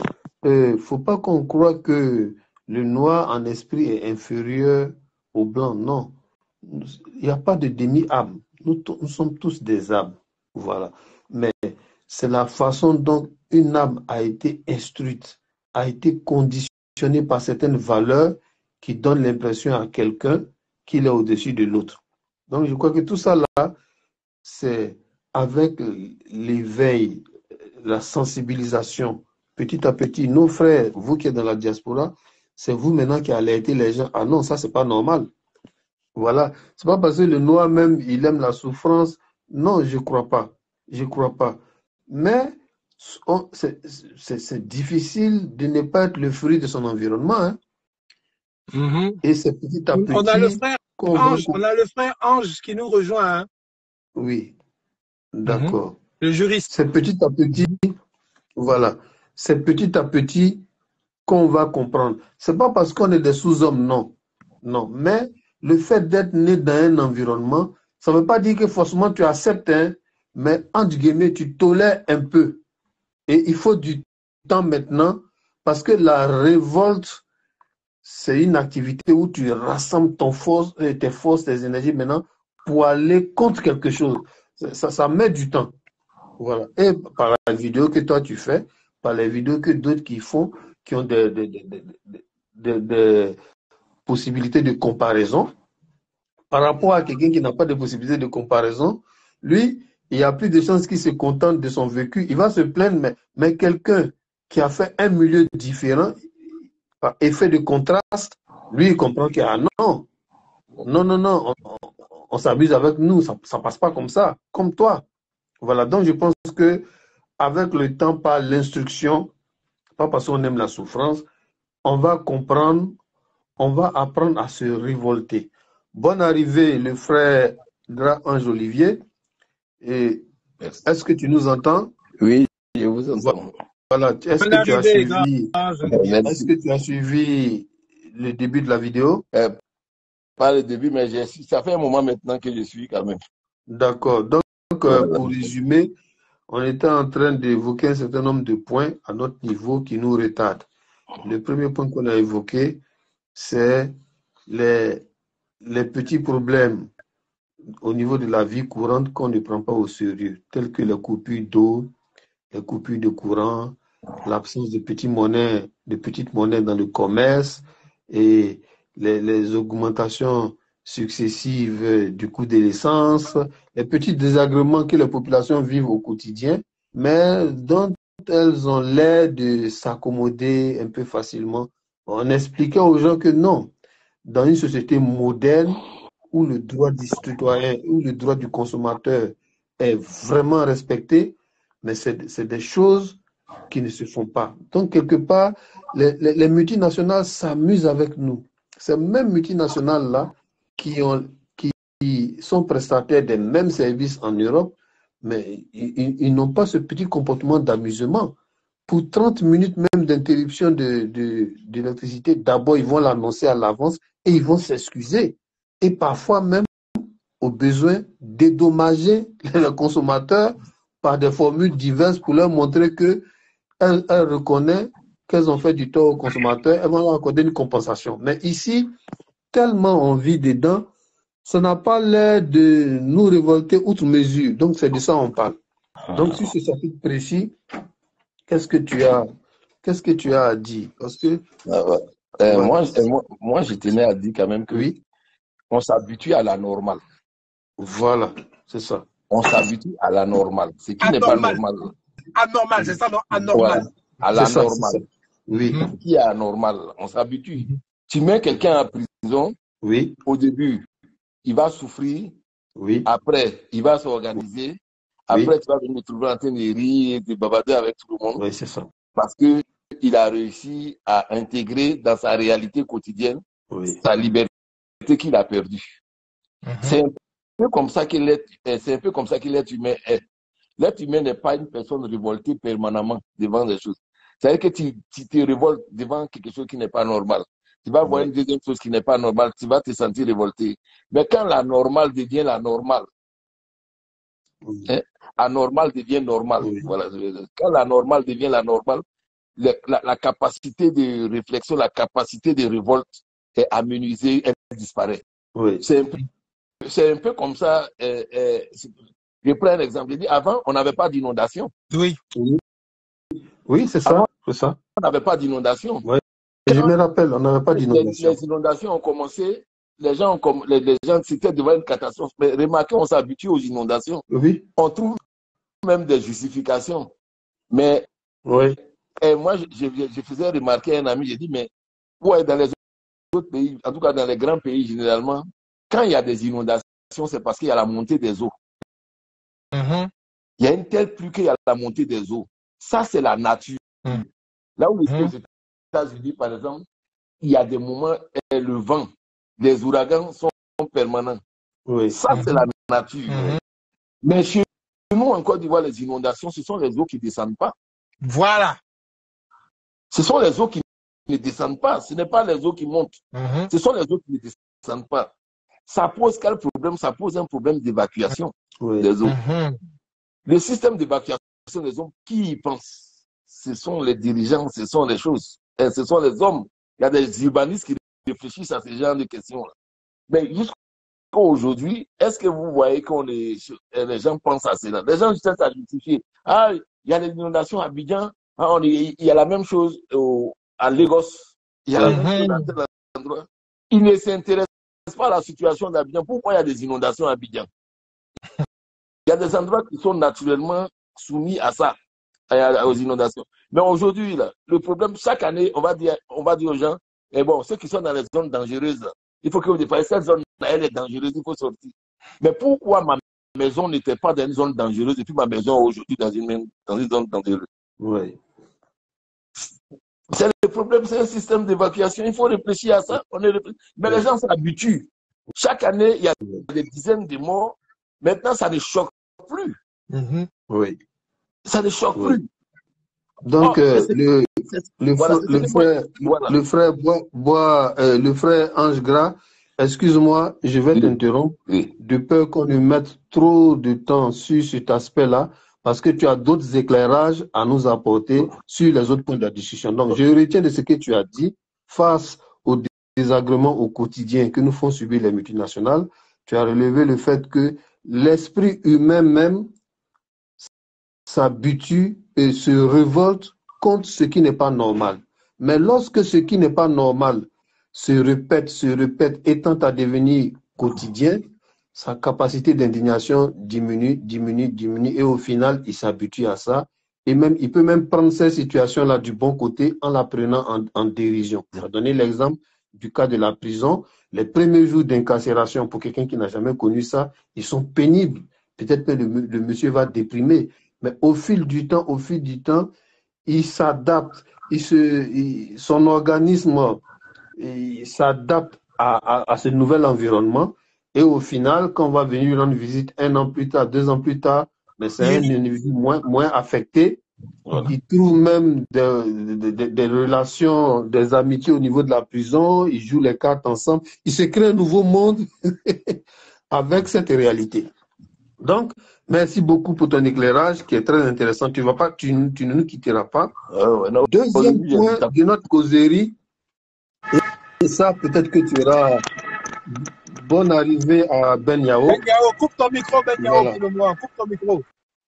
faut pas qu'on croie que le noir en esprit est inférieur au blanc. Non. Il n'y a pas de demi-âme. Nous sommes tous des âmes. Voilà. Mais c'est la façon dont une âme a été instruite, a été conditionnée par certaines valeurs qui donne l'impression à quelqu'un qu'il est au-dessus de l'autre. Donc, je crois que tout ça, là, c'est avec l'éveil, la sensibilisation, petit à petit, nos frères, vous qui êtes dans la diaspora, c'est vous maintenant qui alertez les gens. Ah non, ça, c'est pas normal. Voilà. C'est pas parce que le noir même, il aime la souffrance. Non, je crois pas. Je crois pas. Mais c'est difficile de ne pas être le fruit de son environnement. Hein. Mm-hmm. Et c'est petit à petit. On a le frère Ange qui nous rejoint. Hein. Oui. D'accord. Mm-hmm. Le juriste. C'est petit à petit. Voilà. C'est petit à petit qu'on va comprendre. C'est pas parce qu'on est des sous-hommes, non. Non. Mais le fait d'être né dans un environnement, ça ne veut pas dire que forcément tu acceptes, hein, mais entre guillemets, tu tolères un peu. Et il faut du temps maintenant, parce que la révolte, c'est une activité où tu rassembles tes forces, tes énergies maintenant pour aller contre quelque chose. Ça met du temps. Voilà. Et par la vidéo que toi tu fais, par les vidéos que d'autres qui font, qui ont des possibilités de comparaison, par rapport à quelqu'un qui n'a pas de possibilité de comparaison, lui, il y a plus de chances qu'il se contente de son vécu. Il va se plaindre, mais quelqu'un qui a fait un milieu différent, par effet de contraste, lui, il comprend que, ah non, non, non, non, on s'abuse avec nous, ça ne passe pas comme ça, comme toi. Voilà, donc je pense que avec le temps, par l'instruction, pas parce qu'on aime la souffrance, on va comprendre, on va apprendre à se révolter. Bonne arrivée, le frère Grah Olivier. Est-ce que tu nous entends? Oui, je vous entends. Voilà. Est-ce que tu as suivi le début de la vidéo? Pas le début, mais ça fait un moment maintenant que je suis quand même. D'accord. Donc, pour résumer, on était en train d'évoquer un certain nombre de points à notre niveau qui nous retardent. Le premier point qu'on a évoqué, c'est les petits problèmes au niveau de la vie courante qu'on ne prend pas au sérieux, tels que les coupures d'eau, les coupures de courant, l'absence de petites monnaies dans le commerce et les augmentations successives du coût de l'essence, les petits désagréments que les populations vivent au quotidien, mais dont elles ont l'air de s'accommoder un peu facilement, en expliquant aux gens que non, dans une société moderne, où le droit du citoyen, où le droit du consommateur est vraiment respecté, mais c'est des choses qui ne se font pas. Donc, quelque part, les multinationales s'amusent avec nous. Ces mêmes multinationales-là qui sont prestataires des mêmes services en Europe, mais ils n'ont pas ce petit comportement d'amusement. Pour 30 minutes même d'interruption d'électricité, d'abord, ils vont l'annoncer à l'avance et ils vont s'excuser. Et parfois même, au besoin, dédommager les consommateurs par des formules diverses pour leur montrer qu'elles reconnaissent qu'elles ont fait du tort aux consommateurs, elles vont leur accorder une compensation. Mais ici, tellement on vit dedans, ça n'a pas l'air de nous révolter outre mesure. Donc, c'est de ça qu'on parle. Donc, sur ce chapitre précis, qu'est-ce que tu as à dire? Parce que... moi, je tenais à dire quand même que... Oui. On s'habitue à la normale. Voilà, c'est ça. On s'habitue à la normale. Ce qui n'est pas normal. Anormal, c'est ça, non? Anormal. Ouais, à la normale. Oui. Ce qui est anormal, on s'habitue. Tu mets quelqu'un en prison, oui. Au début, il va souffrir. Oui. Après, il va s'organiser. Après, oui. Tu vas venir trouver en train de rire et de bavarder avec tout le monde. Oui, c'est ça. Parce qu'il a réussi à intégrer dans sa réalité quotidienne, oui. Sa liberté. Qu'il a perdu. Mm-hmm. C'est un peu comme ça que l'être humain est. L'être humain n'est pas une personne révoltée permanemment devant des choses. C'est-à-dire que tu te révoltes devant quelque chose qui n'est pas normal. Tu vas voir une deuxième chose qui n'est pas normale, tu vas te sentir révolté. Mais quand la normale devient la normale, anormal devient normal. Oui. Voilà. Quand la normale devient la normale, la capacité de réflexion, la capacité de révolte est amenuisée, disparaît. Oui. C'est un peu comme ça. Je prends un exemple. Je dis, avant, on n'avait pas d'inondation. Oui. Oui, c'est ça. Avant, on n'avait pas d'inondation. Oui. Je me rappelle, on n'avait pas d'inondation. Les inondations ont commencé, les gens c'était devant une catastrophe. Mais remarquez, on s'habitue aux inondations. Oui. On trouve même des justifications. Mais oui. Et moi, je faisais remarquer à un ami, j'ai dit, mais ouais, dans les autres pays, en tout cas dans les grands pays généralement, quand il y a des inondations, c'est parce qu'il y a la montée des eaux. Mm-hmm. Il y a une telle pluie qu'il y a la montée des eaux. Ça, c'est la nature. Mm-hmm. Là où les États-Unis, par exemple, il y a des moments où le vent, les ouragans sont permanents. Oui. Ça, c'est la nature. Mm-hmm. Mais chez nous, en Côte d'Ivoire, les inondations, ce sont les eaux qui ne descendent pas. Voilà. Ce sont les eaux qui ne descendent pas. Ce n'est pas les eaux qui montent. Mm-hmm. Ce sont les eaux qui ne descendent pas. Ça pose quel problème? Ça pose un problème d'évacuation des eaux. Mm-hmm. Le système d'évacuation des eaux, qui y pense? Ce sont les dirigeants, ce sont les choses. Et ce sont les hommes. Il y a des urbanistes qui réfléchissent à ce genre de questions-là. Mais jusqu'à aujourd'hui, est-ce que vous voyez que les gens pensent à cela? Les gens cherchent à justifier. Ah, il y a des inondations à Abidjan. Ah, il y a la même chose à Lagos. Il y a la même chose à tel endroit. Ils ne s'intéressent pas à la situation d'Abidjan. Pourquoi il y a des inondations à Abidjan? Il y a des endroits qui sont naturellement soumis à ça, aux inondations. Mais aujourd'hui, le problème, chaque année, on va dire aux gens, eh bon, ceux qui sont dans les zones dangereuses, là, il faut que vous dépassiez cette zone, elle est dangereuse, il faut sortir. Mais pourquoi ma maison n'était pas dans une zone dangereuse et puis ma maison aujourd'hui dans une zone dangereuse? Oui. C'est le problème, c'est un système d'évacuation. Il faut réfléchir à ça. Mais les gens s'habituent. Chaque année, il y a des dizaines de morts. Maintenant, ça ne choque plus. Mm-hmm. Oui. Ça ne choque plus. Donc, le frère Ange Gras, excuse-moi, je vais t'interrompre, de peur qu'on ne mette trop de temps sur cet aspect-là, parce que tu as d'autres éclairages à nous apporter sur les autres points de la discussion. Donc, je retiens de ce que tu as dit, face aux désagréments au quotidien que nous font subir les multinationales, tu as relevé le fait que l'esprit humain même s'habitue et se révolte contre ce qui n'est pas normal. Mais lorsque ce qui n'est pas normal se répète, et tend à devenir quotidien, sa capacité d'indignation diminue, et au final, il s'habitue à ça. Et même, il peut même prendre cette situation-là du bon côté en la prenant en dérision. Je vais donner l'exemple du cas de la prison. Les premiers jours d'incarcération, pour quelqu'un qui n'a jamais connu ça, ils sont pénibles. Peut-être que le monsieur va déprimer. Mais au fil du temps, il s'adapte. Son organisme s'adapte à ce nouvel environnement. Et au final, quand on va venir rendre visite 1 an plus tard, 2 ans plus tard, mais c'est un individu moins affecté. Voilà. Il trouve même des relations, des amitiés au niveau de la prison. Ils jouent les cartes ensemble. Il se crée un nouveau monde avec cette réalité. Donc, merci beaucoup pour ton éclairage qui est très intéressant. Tu ne nous quitteras pas. Non, deuxième point de notre causerie, et ça peut-être que tu auras... Bonne arrivée à Ben Yao. Ben Yao, coupe ton micro, Ben Yao, voilà. Dis-le-moi, coupe ton micro.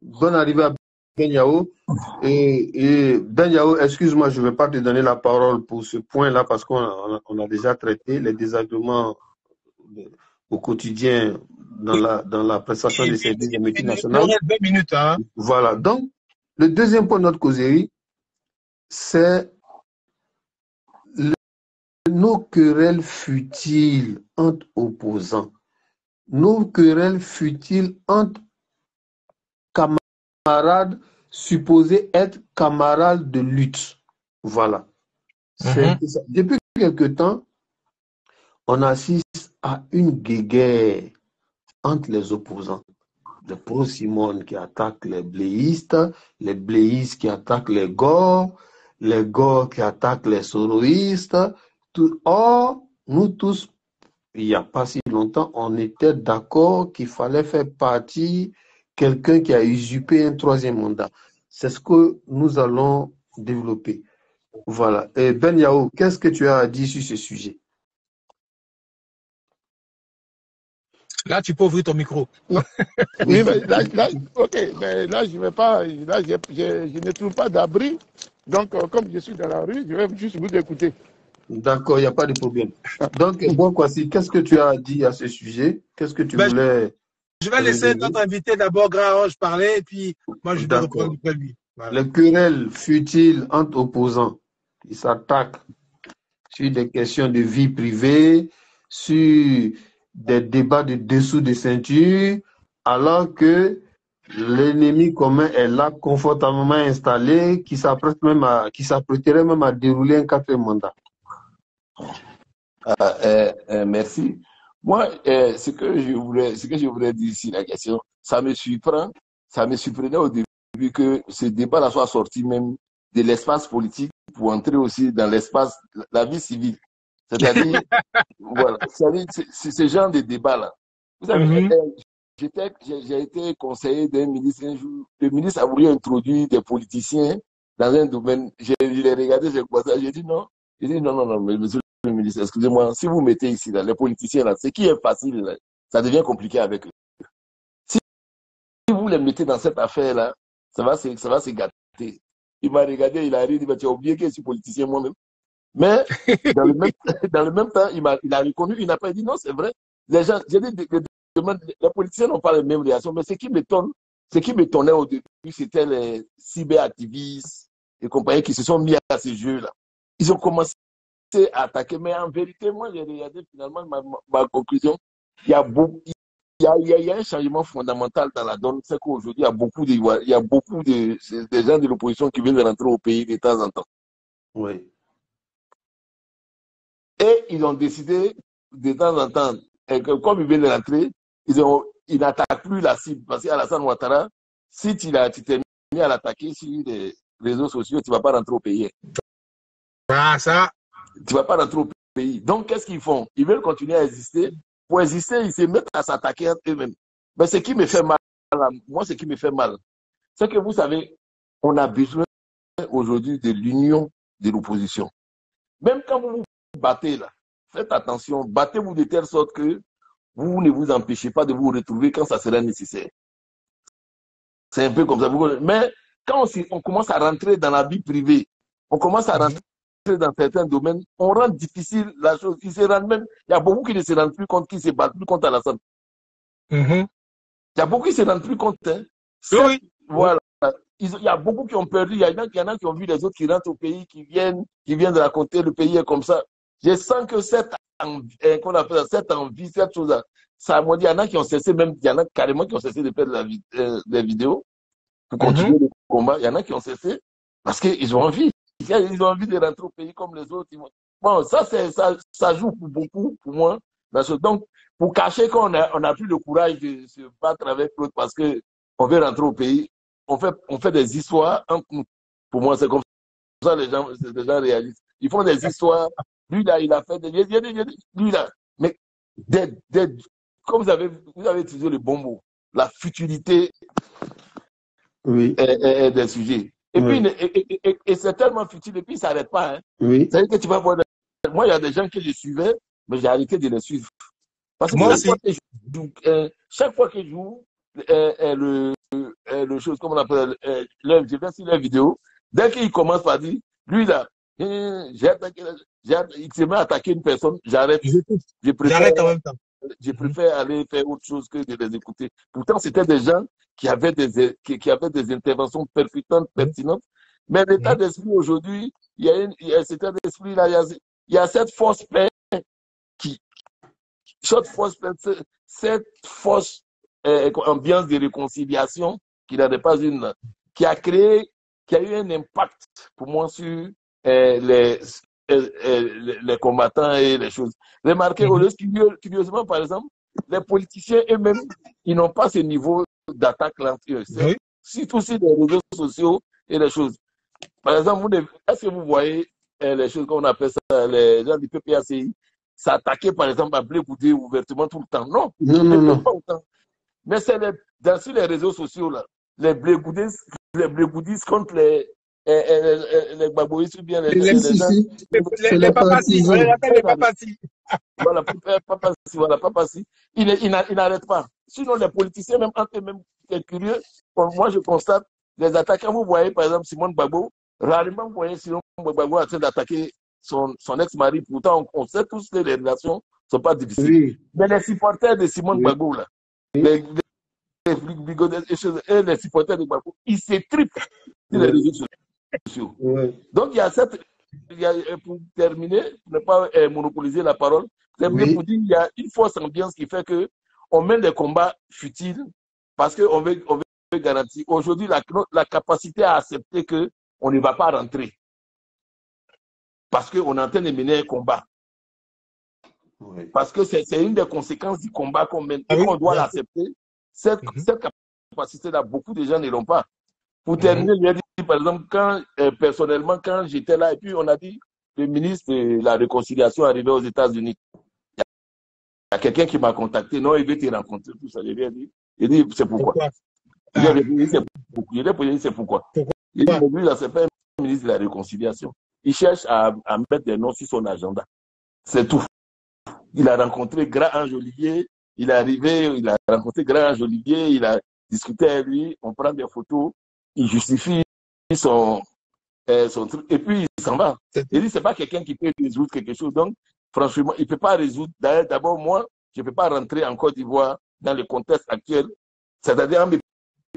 Bonne arrivée à Ben Yao. Et Ben Yao, excuse-moi, je ne vais pas te donner la parole pour ce point-là parce qu'on a déjà traité les désagréments au quotidien dans la prestation des services des multinationales. 2 minutes, hein. Voilà. Donc, le deuxième point de notre causerie, c'est nos querelles futiles entre opposants, nos querelles futiles entre camarades supposés être camarades de lutte. Voilà. Mm-hmm. Depuis quelque temps, on assiste à une guéguerre entre les opposants. Les pro-Simone qui attaquent les bléistes, les bléistes qui attaquent les GOR qui attaquent les soroïstes. Or, nous tous, il n'y a pas si longtemps, on était d'accord qu'il fallait faire partie quelqu'un qui a usurpé un 3e mandat. C'est ce que nous allons développer. Voilà. Et Ben Yao, qu'est-ce que tu as à dire sur ce sujet? Là, tu peux ouvrir ton micro. Oui, mais je ne trouve pas d'abri. Donc, comme je suis dans la rue, je vais juste vous écouter. D'accord, il n'y a pas de problème. Donc, Boiskwassi, qu'est-ce que tu as dit à ce sujet? Qu'est-ce que tu voulais... Je vais laisser notre invité d'abord, Grah Olivier, parler, et puis moi, je vais reprendre après lui. Voilà. Les querelles futiles entre opposants, ils s'attaquent sur des questions de vie privée, sur des débats de dessous des ceintures, alors que l'ennemi commun est là, confortablement installé, qui s'apprêterait même à dérouler un quatrième mandat. Ah, merci. Moi, ce que je voulais dire ici, la question, ça me surprenait au début que ce débat-là soit sorti même de l'espace politique pour entrer aussi dans l'espace, la vie civile. C'est-à-dire, voilà, c'est ce genre de débat-là. Vous savez, j'ai été conseiller d'un ministre un jour. Le ministre a voulu introduire des politiciens dans un domaine. Je l'ai regardé, j'ai commencé, j'ai dit non. J'ai dit non, monsieur le ministre, excusez-moi, si vous mettez ici, là, les politiciens, là, ce qui est facile, là, ça devient compliqué avec eux. Si vous les mettez dans cette affaire-là, ça va se gâter. Il m'a regardé, il a ri, il m'a dit, tu as oublié que je suis politicien moi-même. Mais dans le même temps, il a reconnu, il n'a pas dit non, c'est vrai. Les gens, j'ai dit que les politiciens n'ont pas les mêmes réactions, mais ce qui m'étonnait au début, c'était les cyberactivistes et compagnies qui se sont mis à ce jeu-là. Ils ont commencé à attaquer, mais en vérité, moi, j'ai regardé finalement ma conclusion. Il y a un changement fondamental dans la donne. C'est qu'aujourd'hui, il y a beaucoup de gens de l'opposition qui viennent rentrer au pays de temps en temps. Oui. Et ils ont décidé de temps en temps, comme ils viennent de rentrer, ils n'attaquent plus la cible. Parce qu'Alassane Ouattara, si tu t'es mis à l'attaquer sur les réseaux sociaux, tu ne vas pas rentrer au pays. Ah, ça. Tu ne vas pas rentrer au pays. Donc, qu'est-ce qu'ils font? Ils veulent continuer à exister. Pour exister, ils se mettent à s'attaquer entre eux-mêmes. Mais ce qui me fait mal, moi, ce qui me fait mal, c'est que vous savez, on a besoin aujourd'hui de l'union de l'opposition. Même quand vous vous battez, là, faites attention, battez-vous de telle sorte que vous ne vous empêchez pas de vous retrouver quand ça sera nécessaire. C'est un peu comme ça. Mais quand on commence à rentrer dans la vie privée, on commence à rentrer dans certains domaines, on rend difficile la chose. Ils se rendent même, il y a beaucoup qui ne se rendent plus compte, qui se battent plus contre Alassane. Il y a beaucoup qui ne se rendent plus compte. Hein. Oui. Voilà. Il y a beaucoup qui ont perdu. Il y en a qui ont vu les autres qui rentrent au pays, qui viennent raconter le pays est comme ça. Je sens que cette envie, cette chose-là, ça m'a dit, il y en a qui ont cessé, même il y en a carrément qui ont cessé de faire des vidéos pour continuer le combat. Il y en a qui ont cessé parce qu'ils ont envie. Ils ont envie de rentrer au pays comme les autres. Bon, ça joue pour beaucoup, pour moi. Donc, pour cacher qu'on n'a plus le courage de se battre avec l'autre parce qu'on veut rentrer au pays, on fait des histoires entre nous. Pour moi, c'est comme ça que les gens réalisent. Ils font des histoires. Lui, là, il a fait des... Lui, là. Mais comme vous avez utilisé le bon mot, la futilité des sujets. Et puis, c'est tellement futile, et puis ça n'arrête pas. Hein. Oui. C'est-à-dire que tu vas voir. Moi, il y a des gens que je suivais, mais j'ai arrêté de les suivre. Parce que chaque fois que je joue, chose, comme on appelle, je vais sur les vidéos, dès qu'il commence par dire, lui là, il s'est mis à attaquer une personne, j'arrête. J'arrête en même temps. Je préfère aller faire autre chose que de les écouter. Pourtant, c'était des gens qui avaient des interventions pertinentes. Mais l'état d'esprit aujourd'hui, il y a cet état d'esprit-là, il y a cette force pleine cette force ambiance de réconciliation qui n'en est pas une, qui a eu un impact pour moi sur les combattants et les choses. Remarquez, curieusement, par exemple, les politiciens eux-mêmes, ils n'ont pas ce niveau d'attaque entre eux. Surtout sur les réseaux sociaux et les choses. Par exemple, est-ce que vous voyez les choses qu'on appelle ça, les gens du PPA-CI, s'attaquer, par exemple, à Blé Goudé ouvertement tout le temps? Non, non. Pas autant. Mais c'est sur les réseaux sociaux, là, les Blé Goudés contre les Gbagboïstes ou bien les Papassi. Voilà, Papassi. Il n'arrête pas. Sinon, les politiciens, même entre eux-mêmes, c'est curieux. Moi, je constate les attaquants. Vous voyez, par exemple, Simone Gbagbo. Rarement, vous voyez Simone Gbagbo en train d'attaquer son ex-mari. Pourtant, on sait tous que les relations ne sont pas difficiles. Oui. Mais les supporters de Simone Gbagbo, là, les supporters de Gbagbo, ils se trippent sur les réseaux sociaux. Oui. Donc, il y a cette... pour terminer, pour ne pas monopoliser la parole, c'est bien pour dire qu'il y a une fausse ambiance qui fait qu'on mène des combats futiles parce qu'on veut, garantir. Aujourd'hui, la capacité à accepter qu'on ne va pas rentrer parce qu'on est en train de mener un combat. Oui. Parce que c'est une des conséquences du combat qu'on mène. Et on doit l'accepter. Cette capacité-là, beaucoup de gens ne l'ont pas. Pour terminer, je vais dire, par exemple, personnellement, quand j'étais là, et puis on a dit, le ministre de la Réconciliation arrivé aux États-Unis, il y a quelqu'un qui m'a contacté, non, il veut te rencontrer, tout ça, je lui ai dit, il dit, c'est pourquoi. Je lui ai dit, c'est pourquoi. Il dit, lui, là, c'est pas un ministre de la Réconciliation. Il cherche à mettre des noms sur son agenda. C'est tout. Il a rencontré Grah Olivier, il est arrivé, il a rencontré Grah Olivier, il a discuté avec lui, on prend des photos. Il justifie son truc, et puis il s'en va. Il dit, ce n'est pas quelqu'un qui peut résoudre quelque chose. Donc, franchement, il ne peut pas résoudre. D'abord, moi, je ne peux pas rentrer en Côte d'Ivoire dans le contexte actuel, c'est-à-dire en me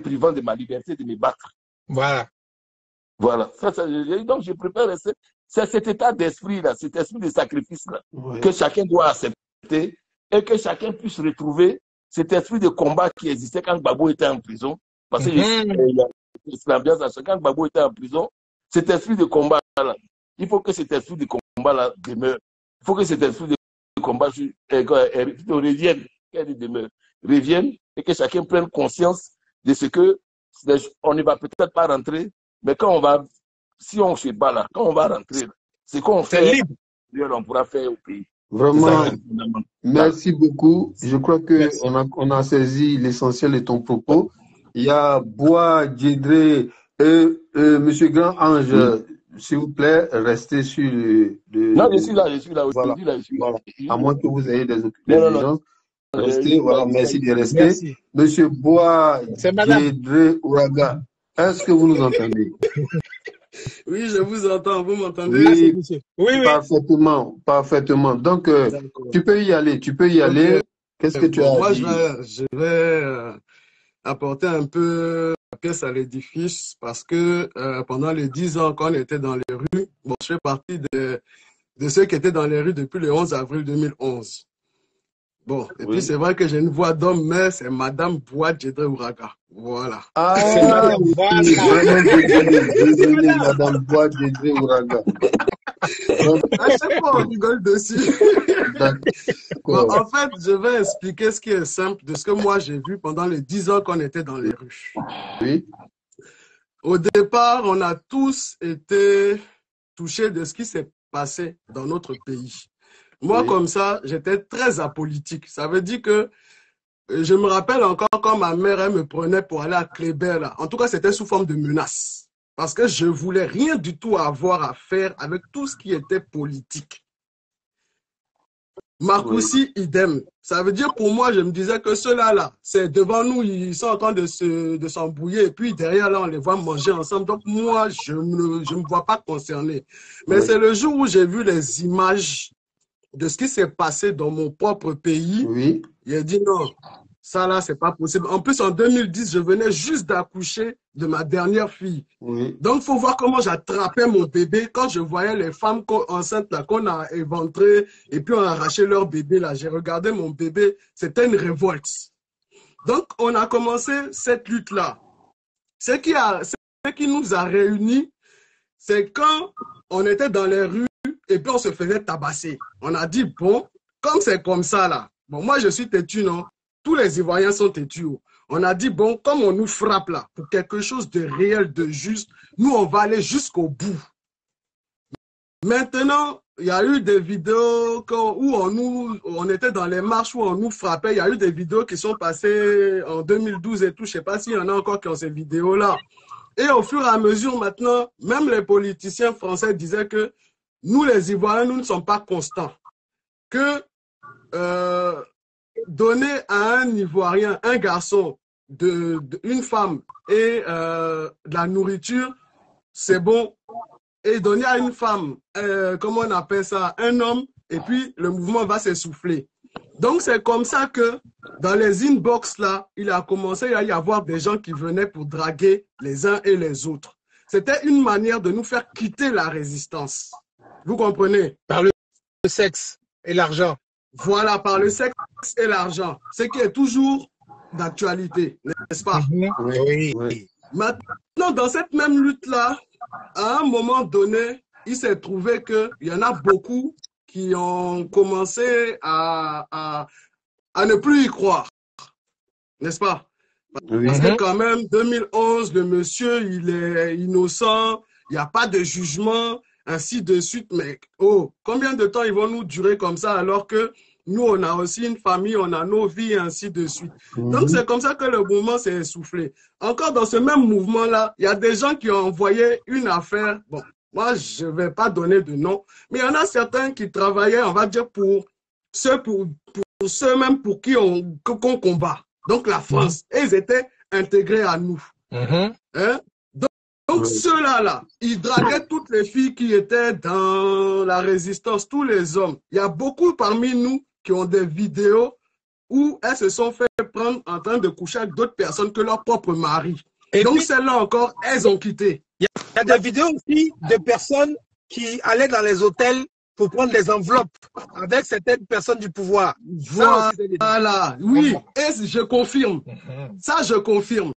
privant de ma liberté de me battre. Voilà. Voilà. Donc, je préfère rester. C'est cet état d'esprit-là, cet esprit de sacrifice-là, que chacun doit accepter et que chacun puisse retrouver cet esprit de combat qui existait quand Gbagbo était en prison. Parce que l'ambiance à chacun, Gbagbo était en prison, cet esprit de combat là, il faut que cet esprit de combat là demeure. Il faut que cet esprit de combat revienne et que chacun prenne conscience de ce que on ne va peut-être pas rentrer, mais quand on va, si on se bat là, quand on va rentrer, c'est qu'on fait libre, on pourra faire au pays. Vraiment, merci beaucoup. Je crois que on a saisi l'essentiel de ton propos. Il y a Bois Guédré Monsieur Grand Ange, s'il vous plaît, restez sur le. Non, je suis là. Voilà. À moins que vous ayez des opinions. Restez, voilà, merci de rester. Merci. Monsieur Bois Guédré Ouraga, est-ce que vous nous entendez? Oui, je vous entends, vous m'entendez? Oui, merci, oui, parfaitement. Donc, tu peux y aller. Qu'est-ce que tu as dit? Moi, je vais apporter un peu la pièce à l'édifice parce que pendant les 10 ans qu'on était dans les rues, bon, je fais partie de ceux qui étaient dans les rues depuis le 11 avril 2011. Bon, et puis c'est vrai que j'ai une voix d'homme, mais c'est Madame Bois Guédré Ouraga. Voilà. Ah, c'est Madame Bois Guédré Ouraga. À chaque fois, on rigole dessus. Bon, en fait, je vais expliquer ce qui est simple de ce que moi j'ai vu pendant les 10 ans qu'on était dans les rues. Oui. Au départ, on a tous été touchés de ce qui s'est passé dans notre pays. Moi, comme ça, j'étais très apolitique. Ça veut dire que je me rappelle encore quand ma mère, elle me prenait pour aller à Kléber, là. En tout cas, c'était sous forme de menace. Parce que je ne voulais rien du tout avoir à faire avec tout ce qui était politique. Marcoussi, idem. Ça veut dire pour moi, je me disais que ceux-là, là, c'est devant nous, ils sont en train de s'embrouiller. Et puis derrière, là, on les voit manger ensemble. Donc moi, je ne me vois pas concerné. Mais c'est le jour où j'ai vu les images de ce qui s'est passé dans mon propre pays. Oui. J'ai dit non. Ça, là, c'est pas possible. En plus, en 2010, je venais juste d'accoucher de ma dernière fille. Oui. Donc, il faut voir comment j'attrapais mon bébé quand je voyais les femmes enceintes qu'on a éventrées et puis on a arraché leur bébé. Là, j'ai regardé mon bébé. C'était une révolte. Donc, on a commencé cette lutte-là. Ce qui nous a réunis, c'est quand on était dans les rues et puis on se faisait tabasser. On a dit, bon, comme c'est comme ça, là. Bon, moi, je suis têtu, non? Tous les Ivoiriens sont têtus. On a dit, bon, comme on nous frappe là, pour quelque chose de réel, de juste, nous, on va aller jusqu'au bout. Maintenant, il y a eu des vidéos où on était dans les marches, où on nous frappait. Il y a eu des vidéos qui sont passées en 2012 et tout. Je ne sais pas s'il y en a encore qui ont ces vidéos-là. Et au fur et à mesure, maintenant, même les politiciens français disaient que nous, les Ivoiriens, nous ne sommes pas constants. Que... donner à un Ivoirien, un garçon, une femme et de la nourriture, c'est bon. et donner à une femme, comment on appelle ça, un homme, et puis le mouvement va s'essouffler. Donc c'est comme ça que dans les inbox là, il a commencé à y avoir des gens qui venaient pour draguer les uns et les autres. C'était une manière de nous faire quitter la résistance. Vous comprenez? Par le sexe et l'argent. Voilà, par le sexe et l'argent. Ce qui est toujours d'actualité, n'est-ce pas? Oui, oui. Maintenant, dans cette même lutte-là, à un moment donné, il s'est trouvé qu'il y en a beaucoup qui ont commencé à ne plus y croire, n'est-ce pas? Parce que quand même, 2011, le monsieur, il est innocent, il n'y a pas de jugement, ainsi de suite. Mais oh, combien de temps ils vont nous durer comme ça alors que nous, on a aussi une famille, on a nos vies, ainsi de suite. Donc, c'est comme ça que le mouvement s'est essoufflé. Encore dans ce même mouvement-là, il y a des gens qui ont envoyé une affaire. Bon, moi, je ne vais pas donner de nom, mais il y en a certains qui travaillaient, on va dire, pour ceux-mêmes pour qui qu'on combat. Donc, la France, ils étaient intégrés à nous. Hein? Donc ceux-là, là, ils draguaient toutes les filles qui étaient dans la résistance, tous les hommes. Il y a beaucoup parmi nous qui ont des vidéos où elles se sont fait prendre en train de coucher avec d'autres personnes que leur propre mari. Et donc celles-là encore, elles ont quitté. Il y a des vidéos aussi de personnes qui allaient dans les hôtels pour prendre des enveloppes avec certaines personnes du pouvoir. Voilà, voilà. Oui, et je confirme. Ça, je confirme.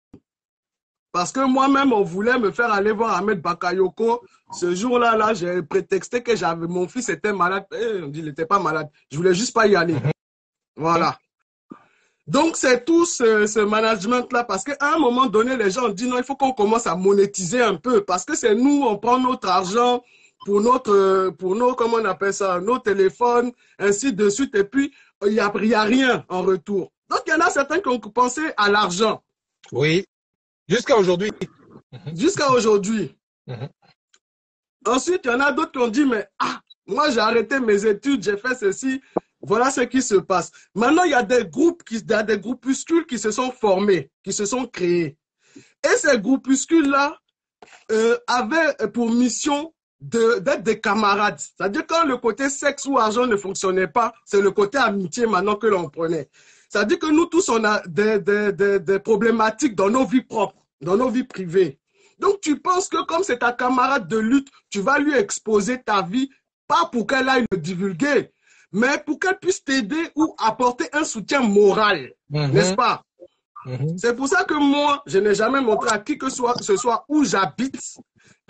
Parce que moi-même, on voulait me faire aller voir Ahmed Bakayoko. Ce jour-là, là, j'ai prétexté que j'avais mon fils était malade. On dit, il n'était pas malade. Je voulais juste pas y aller. Voilà. Donc, c'est tout ce management-là. Parce qu'à un moment donné, les gens disent, non, il faut qu'on commence à monétiser un peu. Parce que c'est nous, on prend notre argent pour nos, comment on appelle ça, nos téléphones, ainsi de suite. Et puis, il n'y a rien en retour. Donc, il y en a certains qui ont pensé à l'argent. Oui. Jusqu'à aujourd'hui. Jusqu'à aujourd'hui. Ensuite, il y en a d'autres qui ont dit, mais moi j'ai arrêté mes études, j'ai fait ceci, voilà ce qui se passe. Maintenant, il y a des groupes, des groupuscules qui se sont formés, qui se sont créés. Et ces groupuscules-là avaient pour mission d'être des camarades. C'est-à-dire quand le côté sexe ou argent ne fonctionnait pas, c'est le côté amitié maintenant que l'on prenait. Ça dit que nous tous, on a des problématiques dans nos vies propres, dans nos vies privées. Donc, tu penses que comme c'est ta camarade de lutte, tu vas lui exposer ta vie, pas pour qu'elle aille le divulguer, mais pour qu'elle puisse t'aider ou apporter un soutien moral, n'est-ce pas? C'est pour ça que moi, je n'ai jamais montré à qui que ce soit où j'habite,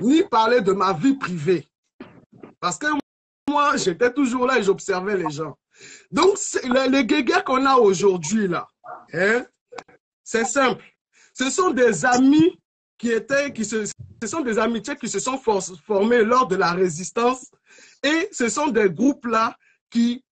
ni parler de ma vie privée. Parce que moi, j'étais toujours là et j'observais les gens. Donc, les guéguerres qu'on a aujourd'hui, là, hein, c'est simple. Ce sont des amis ce sont des amitiés qui se sont formées lors de la résistance et ce sont des groupes-là qui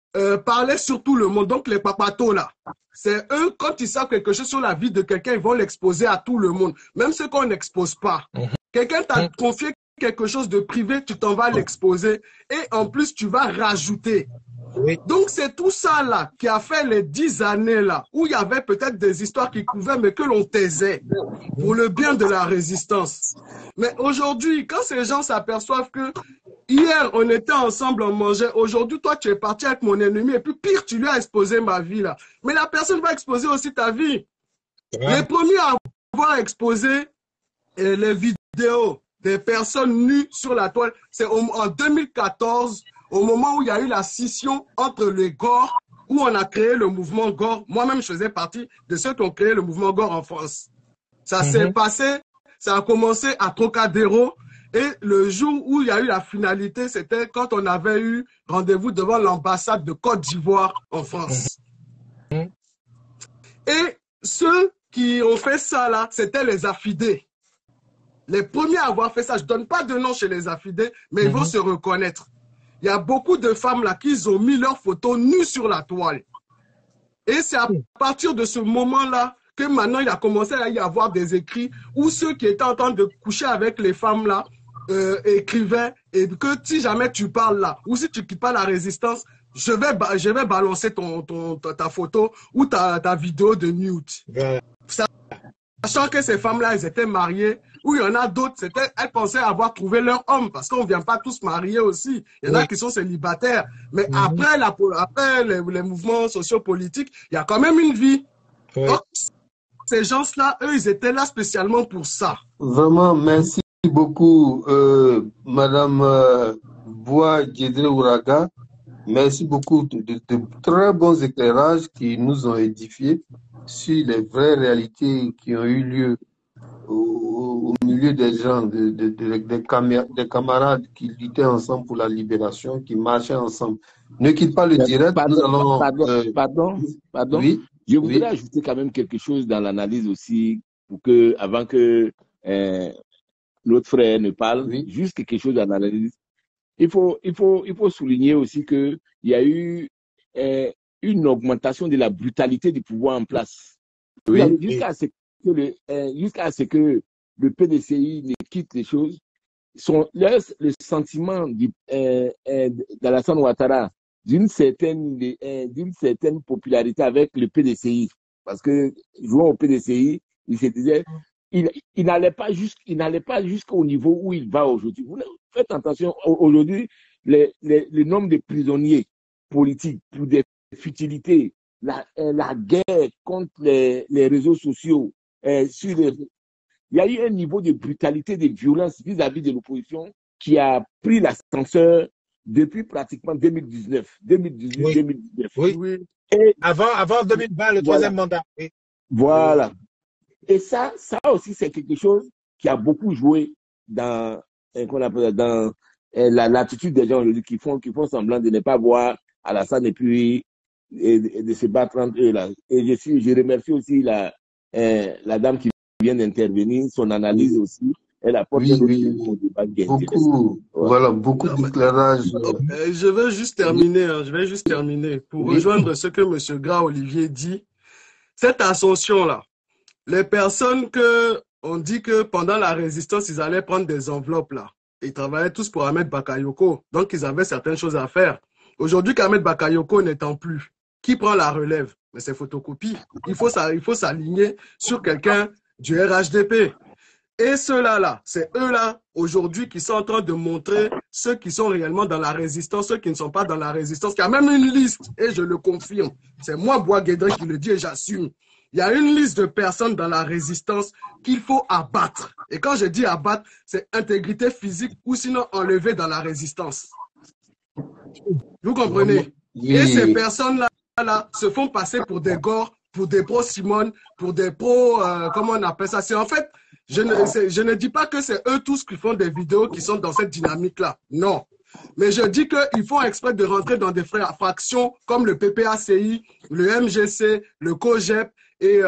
parlaient sur tout le monde. Donc, les papatos, là, c'est eux, quand ils savent quelque chose sur la vie de quelqu'un, ils vont l'exposer à tout le monde, même ceux qu'on n'expose pas. Quelqu'un t'a confié quelque chose de privé, tu t'en vas l'exposer et en plus, tu vas rajouter. Oui. Donc, c'est tout ça là qui a fait les 10 années là où il y avait peut-être des histoires qui couvraient mais que l'on taisait pour le bien de la résistance. Mais aujourd'hui, quand ces gens s'aperçoivent que hier, on était ensemble, on mangeait. Aujourd'hui, toi, tu es parti avec mon ennemi et puis pire, tu lui as exposé ma vie là. Mais la personne va exposer aussi ta vie. Ouais. Les premiers à avoir exposé les vidéos des personnes nues sur la toile, c'est en 2014. Au moment où il y a eu la scission entre les GOR, où on a créé le mouvement GOR, moi-même, je faisais partie de ceux qui ont créé le mouvement GOR en France. Ça s'est passé, ça a commencé à Trocadéro, et le jour où il y a eu la finalité, c'était quand on avait eu rendez-vous devant l'ambassade de Côte d'Ivoire en France. Et ceux qui ont fait ça, là, c'était les affidés. Les premiers à avoir fait ça, je ne donne pas de nom chez les affidés, mais ils vont se reconnaître. Il y a beaucoup de femmes là qui ont mis leurs photos nues sur la toile. Et c'est à partir de ce moment-là que maintenant il a commencé à y avoir des écrits où ceux qui étaient en train de coucher avec les femmes là écrivaient et que si jamais tu parles là ou si tu quittes pas la résistance, je vais balancer ta photo ou ta vidéo de nude. Sachant que ces femmes-là, elles étaient mariées, où il y en a d'autres, elles pensaient avoir trouvé leur homme, parce qu'on ne vient pas tous marier aussi. Il y en a qui sont célibataires. Mais après, les mouvements sociopolitiques, il y a quand même une vie. Ouais. Donc, ces gens-là, eux, ils étaient là spécialement pour ça. Vraiment, merci beaucoup, Madame Bois Guédré Ouraga. Merci beaucoup de très bons éclairages qui nous ont édifiés sur les vraies réalités qui ont eu lieu au milieu des gens, des camarades qui luttaient ensemble pour la libération, qui marchaient ensemble. Ne quitte pas le direct. Pardon. Oui, je voudrais ajouter quand même quelque chose dans l'analyse aussi, pour que, avant que l'autre frère ne parle, juste quelque chose dans l'analyse. Il faut souligner aussi qu'il y a eu une augmentation de la brutalité du pouvoir en place. Oui. Jusqu'à ce que le PDCI ne quitte les choses, le sentiment d'Alassane Ouattara d'une certaine popularité avec le PDCI. Parce que, jouant au PDCI, il se disait... Il n'allait pas jusqu'au niveau où il va aujourd'hui. Vous faites attention, aujourd'hui, le nombre de prisonniers politiques pour des futilités, la guerre contre les réseaux sociaux, il y a eu un niveau de brutalité, de violence vis-à-vis de l'opposition qui a pris l'ascenseur depuis pratiquement 2019. Oui. Et avant 2020, le troisième mandat. Oui. Voilà. Et ça aussi, c'est quelque chose qui a beaucoup joué dans l'attitude des gens aujourd'hui qui font semblant de ne pas voir Alassane et puis de se battre entre eux. Là. Et je remercie aussi la dame qui vient d'intervenir, son analyse aussi. Elle apporte beaucoup de baguettes. Voilà, beaucoup d'éclairage. Je veux juste terminer, pour rejoindre ce que M. Grah Olivier dit. Cette ascension-là, les personnes qu'on dit que pendant la résistance, ils allaient prendre des enveloppes là. Ils travaillaient tous pour Ahmed Bakayoko. Donc, ils avaient certaines choses à faire. Aujourd'hui, qu'Ahmed Bakayoko n'étant plus, qui prend la relève? Mais c'est photocopie. Il faut s'aligner sur quelqu'un du RHDP. Et ceux-là, c'est eux-là, aujourd'hui, qui sont en train de montrer ceux qui sont réellement dans la résistance, ceux qui ne sont pas dans la résistance. Il y a même une liste, et je le confirme. C'est moi, Bois Guédré, qui le dis et j'assume. Il y a une liste de personnes dans la résistance qu'il faut abattre. Et quand je dis abattre, c'est intégrité physique ou sinon enlever dans la résistance. Vous comprenez? Et ces personnes-là se font passer pour des GOR, pour des pro-Simone, pour des pro... comment on appelle ça? C'est en fait, je ne dis pas que c'est eux tous qui font des vidéos qui sont dans cette dynamique-là. Non. Mais je dis qu'ils font exprès de rentrer dans des fractions comme le PPA-CI, le MGC, le COGEP, et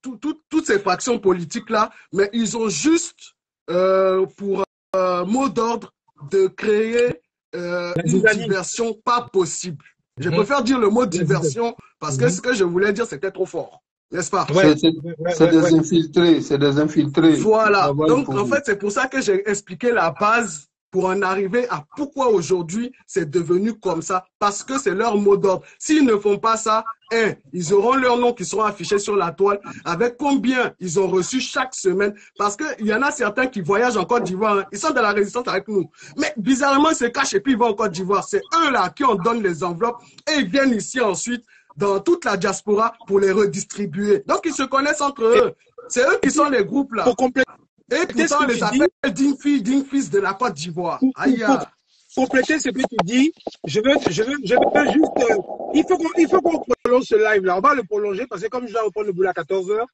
toutes ces fractions politiques-là, mais ils ont juste pour mot d'ordre de créer une diversion pas possible. Je préfère dire le mot diversion parce que ce que je voulais dire, c'était trop fort. N'est-ce pas? C'est des infiltrés, c'est des infiltrés. Voilà. Donc, en fait, c'est pour ça que j'ai expliqué la base pour en arriver à pourquoi aujourd'hui c'est devenu comme ça, parce que c'est leur mot d'ordre. S'ils ne font pas ça, ils auront leurs noms qui seront affichés sur la toile, avec combien ils ont reçu chaque semaine, parce qu'il y en a certains qui voyagent en Côte d'Ivoire, ils sont dans la résistance avec nous, mais bizarrement ils se cachent et puis ils vont en Côte d'Ivoire, c'est eux là qui en donnent les enveloppes et ils viennent ici ensuite, dans toute la diaspora, pour les redistribuer. Donc ils se connaissent entre eux, c'est eux qui sont les groupes là. Pour compléter, et pourtant, on les appelle digne fille, digne fils de la Côte d'Ivoire. Pour compléter ce que tu dis, je veux juste... il faut qu'on prolonge ce live-là. On va le prolonger parce que comme je dois reprendre le boulot à 14h,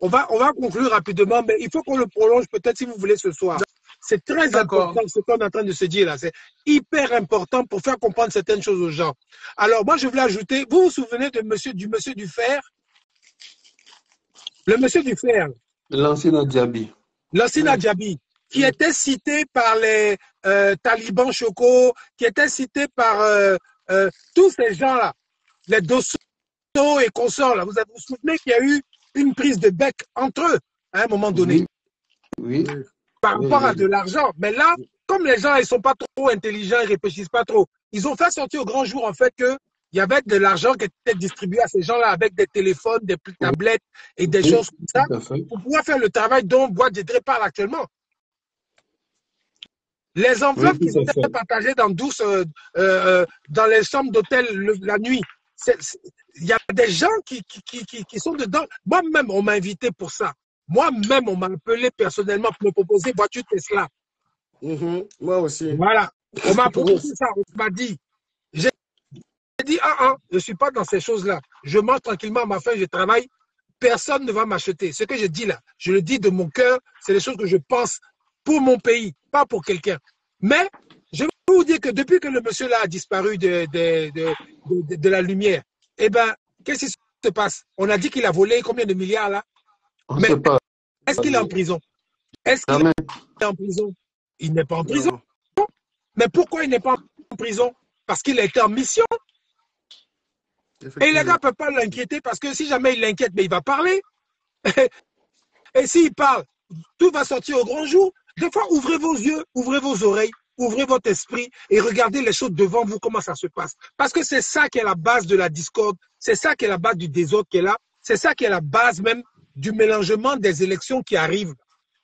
on va conclure rapidement, mais il faut qu'on le prolonge peut-être si vous voulez ce soir. C'est très important ce qu'on est en train de se dire là. C'est hyper important pour faire comprendre certaines choses aux gens. Alors, moi, je voulais ajouter... Vous vous souvenez du monsieur du fer? Le monsieur du fer. L'ancien Diaby. Lansina Djabi, qui était cité par les talibans Choko, qui était cité par tous ces gens-là, les Dosso et consorts. Là. Vous vous souvenez qu'il y a eu une prise de bec entre eux à un moment donné, par rapport à de l'argent. Mais là, comme les gens ils sont pas trop intelligents, ils réfléchissent pas trop, ils ont fait sortir au grand jour en fait que Il y avait de l'argent qui était distribué à ces gens-là avec des téléphones, des tablettes et des choses comme ça pour pouvoir faire le travail dont Bois Guédré parle actuellement. Les enveloppes qui étaient partagées dans Douce, dans les chambres d'hôtel la nuit, il y a des gens qui sont dedans. Moi-même, on m'a invité pour ça. Moi-même, on m'a appelé personnellement pour me proposer voiture Tesla. Moi aussi. Voilà. On m'a proposé ça. On m'a dit. J'ai dit, je ne suis pas dans ces choses-là. Je mange tranquillement à ma faim, je travaille. Personne ne va m'acheter. Ce que je dis là, je le dis de mon cœur, c'est les choses que je pense pour mon pays, pas pour quelqu'un. Mais je peux vous dire que depuis que le monsieur là a disparu de la lumière, eh bien, qu'est-ce qui se passe? On a dit qu'il a volé combien de milliards là? On ne sait pas. Est-ce qu'il est en prison? Est-ce qu'il est en prison? Il n'est pas en prison. Non. Mais pourquoi il n'est pas en prison? Parce qu'il était en mission. Et les gars ne peuvent pas l'inquiéter parce que si jamais il l'inquiète, mais il va parler. Et s'il parle, tout va sortir au grand jour. Des fois, ouvrez vos yeux, ouvrez vos oreilles, ouvrez votre esprit et regardez les choses devant vous, comment ça se passe. Parce que c'est ça qui est la base de la discorde, c'est ça qui est la base du désordre qui est là, c'est ça qui est la base même du mélangement des élections qui arrivent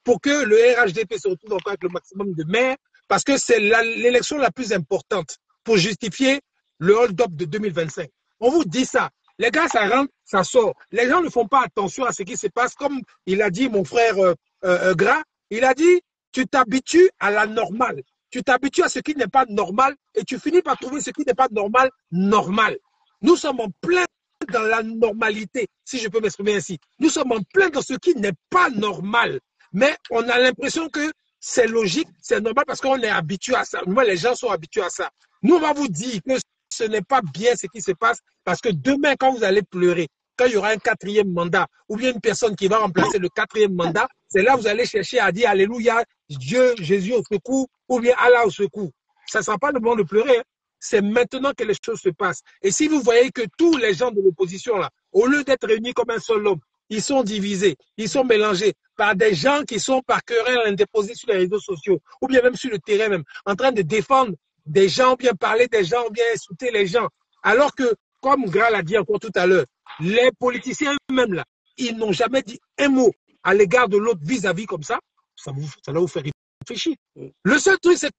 pour que le RHDP se retrouve encore avec le maximum de maires, parce que c'est l'élection la plus importante pour justifier le hold-up de 2025. On vous dit ça. Les gars, ça rentre, ça sort. Les gens ne font pas attention à ce qui se passe. Comme il a dit mon frère Grah, il a dit, tu t'habitues à la normale. Tu t'habitues à ce qui n'est pas normal et tu finis par trouver ce qui n'est pas normal, normal. Nous sommes en plein dans la normalité, si je peux m'exprimer ainsi. Nous sommes en plein dans ce qui n'est pas normal. Mais on a l'impression que c'est logique, c'est normal parce qu'on est habitué à ça. Moi, les gens sont habitués à ça. Nous, on va vous dire que ce n'est pas bien ce qui se passe parce que demain, quand vous allez pleurer, quand il y aura un quatrième mandat ou bien une personne qui va remplacer le quatrième mandat, c'est là que vous allez chercher à dire « Alléluia, Dieu, Jésus au secours » ou bien « Allah au secours ». Ça ne sera pas le moment de pleurer, hein. C'est maintenant que les choses se passent. Et si vous voyez que tous les gens de l'opposition, là, au lieu d'être réunis comme un seul homme, ils sont divisés, ils sont mélangés par des gens qui sont par querelle déposés sur les réseaux sociaux ou bien même sur le terrain même, en train de défendre des gens, ou bien parler des gens, ou bien insulter les gens. Alors que, comme Grah l'a dit encore tout à l'heure, les politiciens eux-mêmes, là, ils n'ont jamais dit un mot à l'égard de l'autre vis-à-vis comme ça. Ça va vous faire réfléchir. Le seul truc, c'est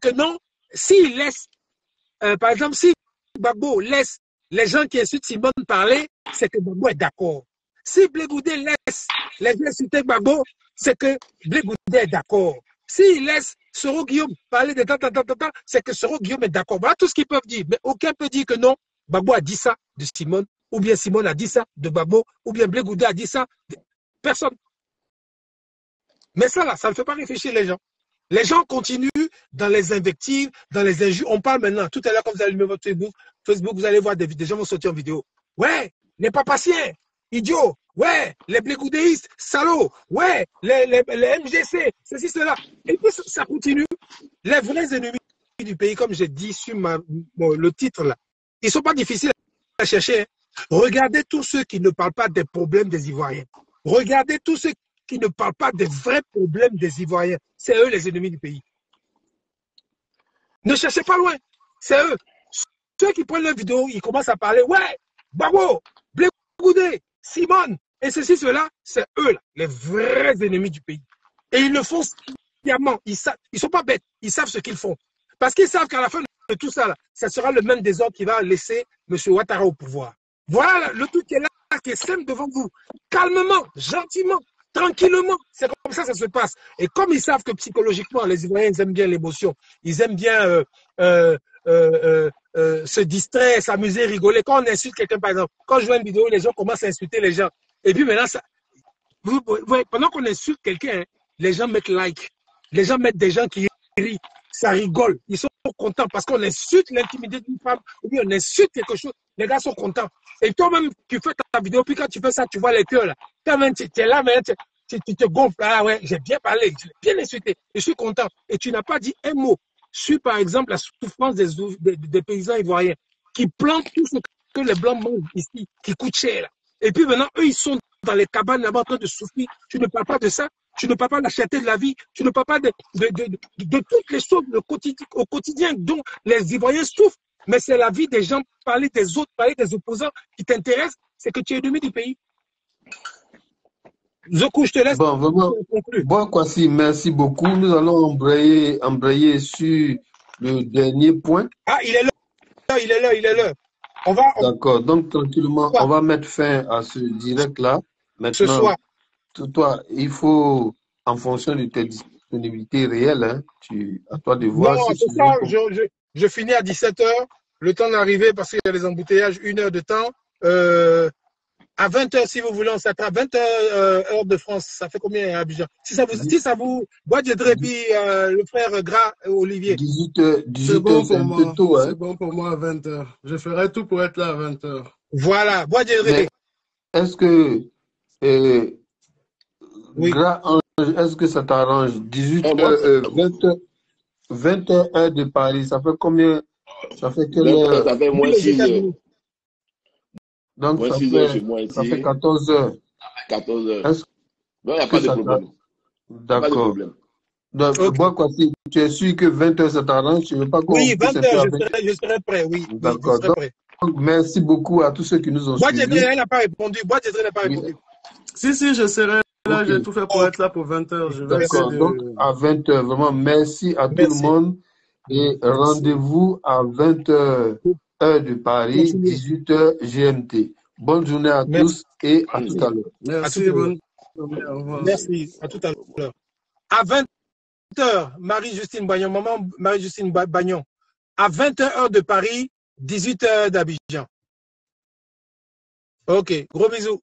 que non, s'il laisse, par exemple, si Gbagbo laisse les gens qui insultent Simone parler, c'est que Gbagbo est d'accord. Si Blé Goudé laisse les gens insulter Gbagbo, c'est que Blé Goudé est d'accord. S'il laisse Soro Guillaume parler de tant, c'est que Soro Guillaume est d'accord. Voilà tout ce qu'ils peuvent dire. Mais aucun peut dire que non, Gbagbo a dit ça de Simone, ou bien Simone a dit ça de Gbagbo, ou bien Blé Goudé a dit ça de personne. Mais ça, là, ça ne fait pas réfléchir les gens. Les gens continuent dans les invectives, dans les injures. On parle maintenant. Tout à l'heure, quand vous allumez votre Facebook, vous allez voir des gens vont sortir en vidéo. Ouais, les papaciens, idiots. Ouais, les blégoudéistes, salauds. Ouais, les MGC, ceci, cela. Et puis, ça continue. Les vrais ennemis du pays, comme j'ai dit sur le titre, là, ils ne sont pas difficiles à chercher. Hein. Regardez tous ceux qui ne parlent pas des problèmes des Ivoiriens. Regardez tous ceux qui ne parlent pas des vrais problèmes des Ivoiriens. C'est eux les ennemis du pays. Ne cherchez pas loin. C'est eux. Ceux qui prennent leur vidéo, ils commencent à parler. Ouais, Gbagbo, Blé Goudé, Simone, et ceci, cela, c'est eux, là, les vrais ennemis du pays. Et ils le font sciemment. Ils ne sont pas bêtes. Ils savent ce qu'ils font. Parce qu'ils savent qu'à la fin de tout ça, là, ça sera le même désordre qui va laisser M. Ouattara au pouvoir. Voilà le truc qui est là, qui est simple devant vous. Calmement, gentiment. Tranquillement, c'est comme ça que ça se passe. Et comme ils savent que psychologiquement, les Ivoiriens aiment bien l'émotion, ils aiment bien se distraire, s'amuser, rigoler. Quand on insulte quelqu'un, par exemple, quand je vois une vidéo, les gens commencent à insulter les gens. Et puis maintenant, ça... vous voyez, pendant qu'on insulte quelqu'un, hein, les gens mettent like, les gens mettent des gens qui rient, ça rigole. Ils sont contents parce qu'on insulte l'intimidé d'une femme, ou bien on insulte quelque chose. Les gars sont contents. Et toi-même, tu fais ta vidéo, puis quand tu fais ça, tu vois les cœurs là. Toi-même, tu es là, mais tu te gonfles. Ah ouais, j'ai bien parlé, j'ai bien insulté, je suis content. Et tu n'as pas dit un mot sur, par exemple, la souffrance des paysans ivoiriens qui plantent tout ce que les Blancs mangent ici, qui coûte cher. Là. Et puis maintenant, eux, ils sont dans les cabanes là-bas en train de souffrir. Tu ne parles pas de ça, tu ne parles pas de la cherté de la vie, tu ne parles pas de toutes les choses au quotidien dont les Ivoiriens souffrent. mais c'est la vie des gens, parler des autres, parler des opposants qui t'intéressent, c'est que tu es l'ennemi du pays. Zokou, je te laisse. Bon, vraiment, Boiskwassi, merci beaucoup. Nous allons embrayer sur le dernier point. Ah, il est là, il est là. D'accord, donc tranquillement, on va mettre fin à ce direct-là. Maintenant, ce soir. Toi, il faut, en fonction de tes disponibilités réelles, hein, à toi de voir. Non, si ça, je finis à 17h, le temps d'arriver parce qu'il y a les embouteillages, 1 heure de temps. À 20h, si vous voulez, on s'attrape. 20h, heure de France, ça fait combien à Abidjan? Si ça vous Bois Guédré, puis le frère Grah Olivier. 18h, c'est bon pour moi. Tôt, hein. C'est bon pour moi à 20h. Je ferai tout pour être là à 20h. Voilà, Bois Guédré. Est-ce que oui. Grah, est-ce que ça t'arrange? 18h, 20h de Paris, ça fait combien? Ça fait quelle heure? Ça fait moins 6h. Donc, moi, ça fait 14 heures. 14 heures. Non, il n'y a pas de problème. D'accord. Donc, Boiskwassi, tu es sûr que 20 heures, ça t'arrange? Tu ne veux pas qu'on... Oui, 20 heures, je serai prêt, oui. D'accord. Donc, merci beaucoup à tous ceux qui nous ont suivis. Boiskwassi n'a pas répondu. Boiskwassi n'a pas répondu. Si, je serai là. Okay. J'ai tout fait pour être là pour 20 heures. D'accord. Donc, à 20 heures, vraiment, merci à tout le monde. Et rendez-vous à 20 heures. Heure de Paris, 18h GMT. Bonne journée à tous et à tout à l'heure. Merci, bonne journée. Au revoir. Merci, à tout à l'heure. À 20h, Marie-Justine Bagnon, maman Marie-Justine Bagnon. À 20h de Paris, 18h d'Abidjan. Ok, gros bisous.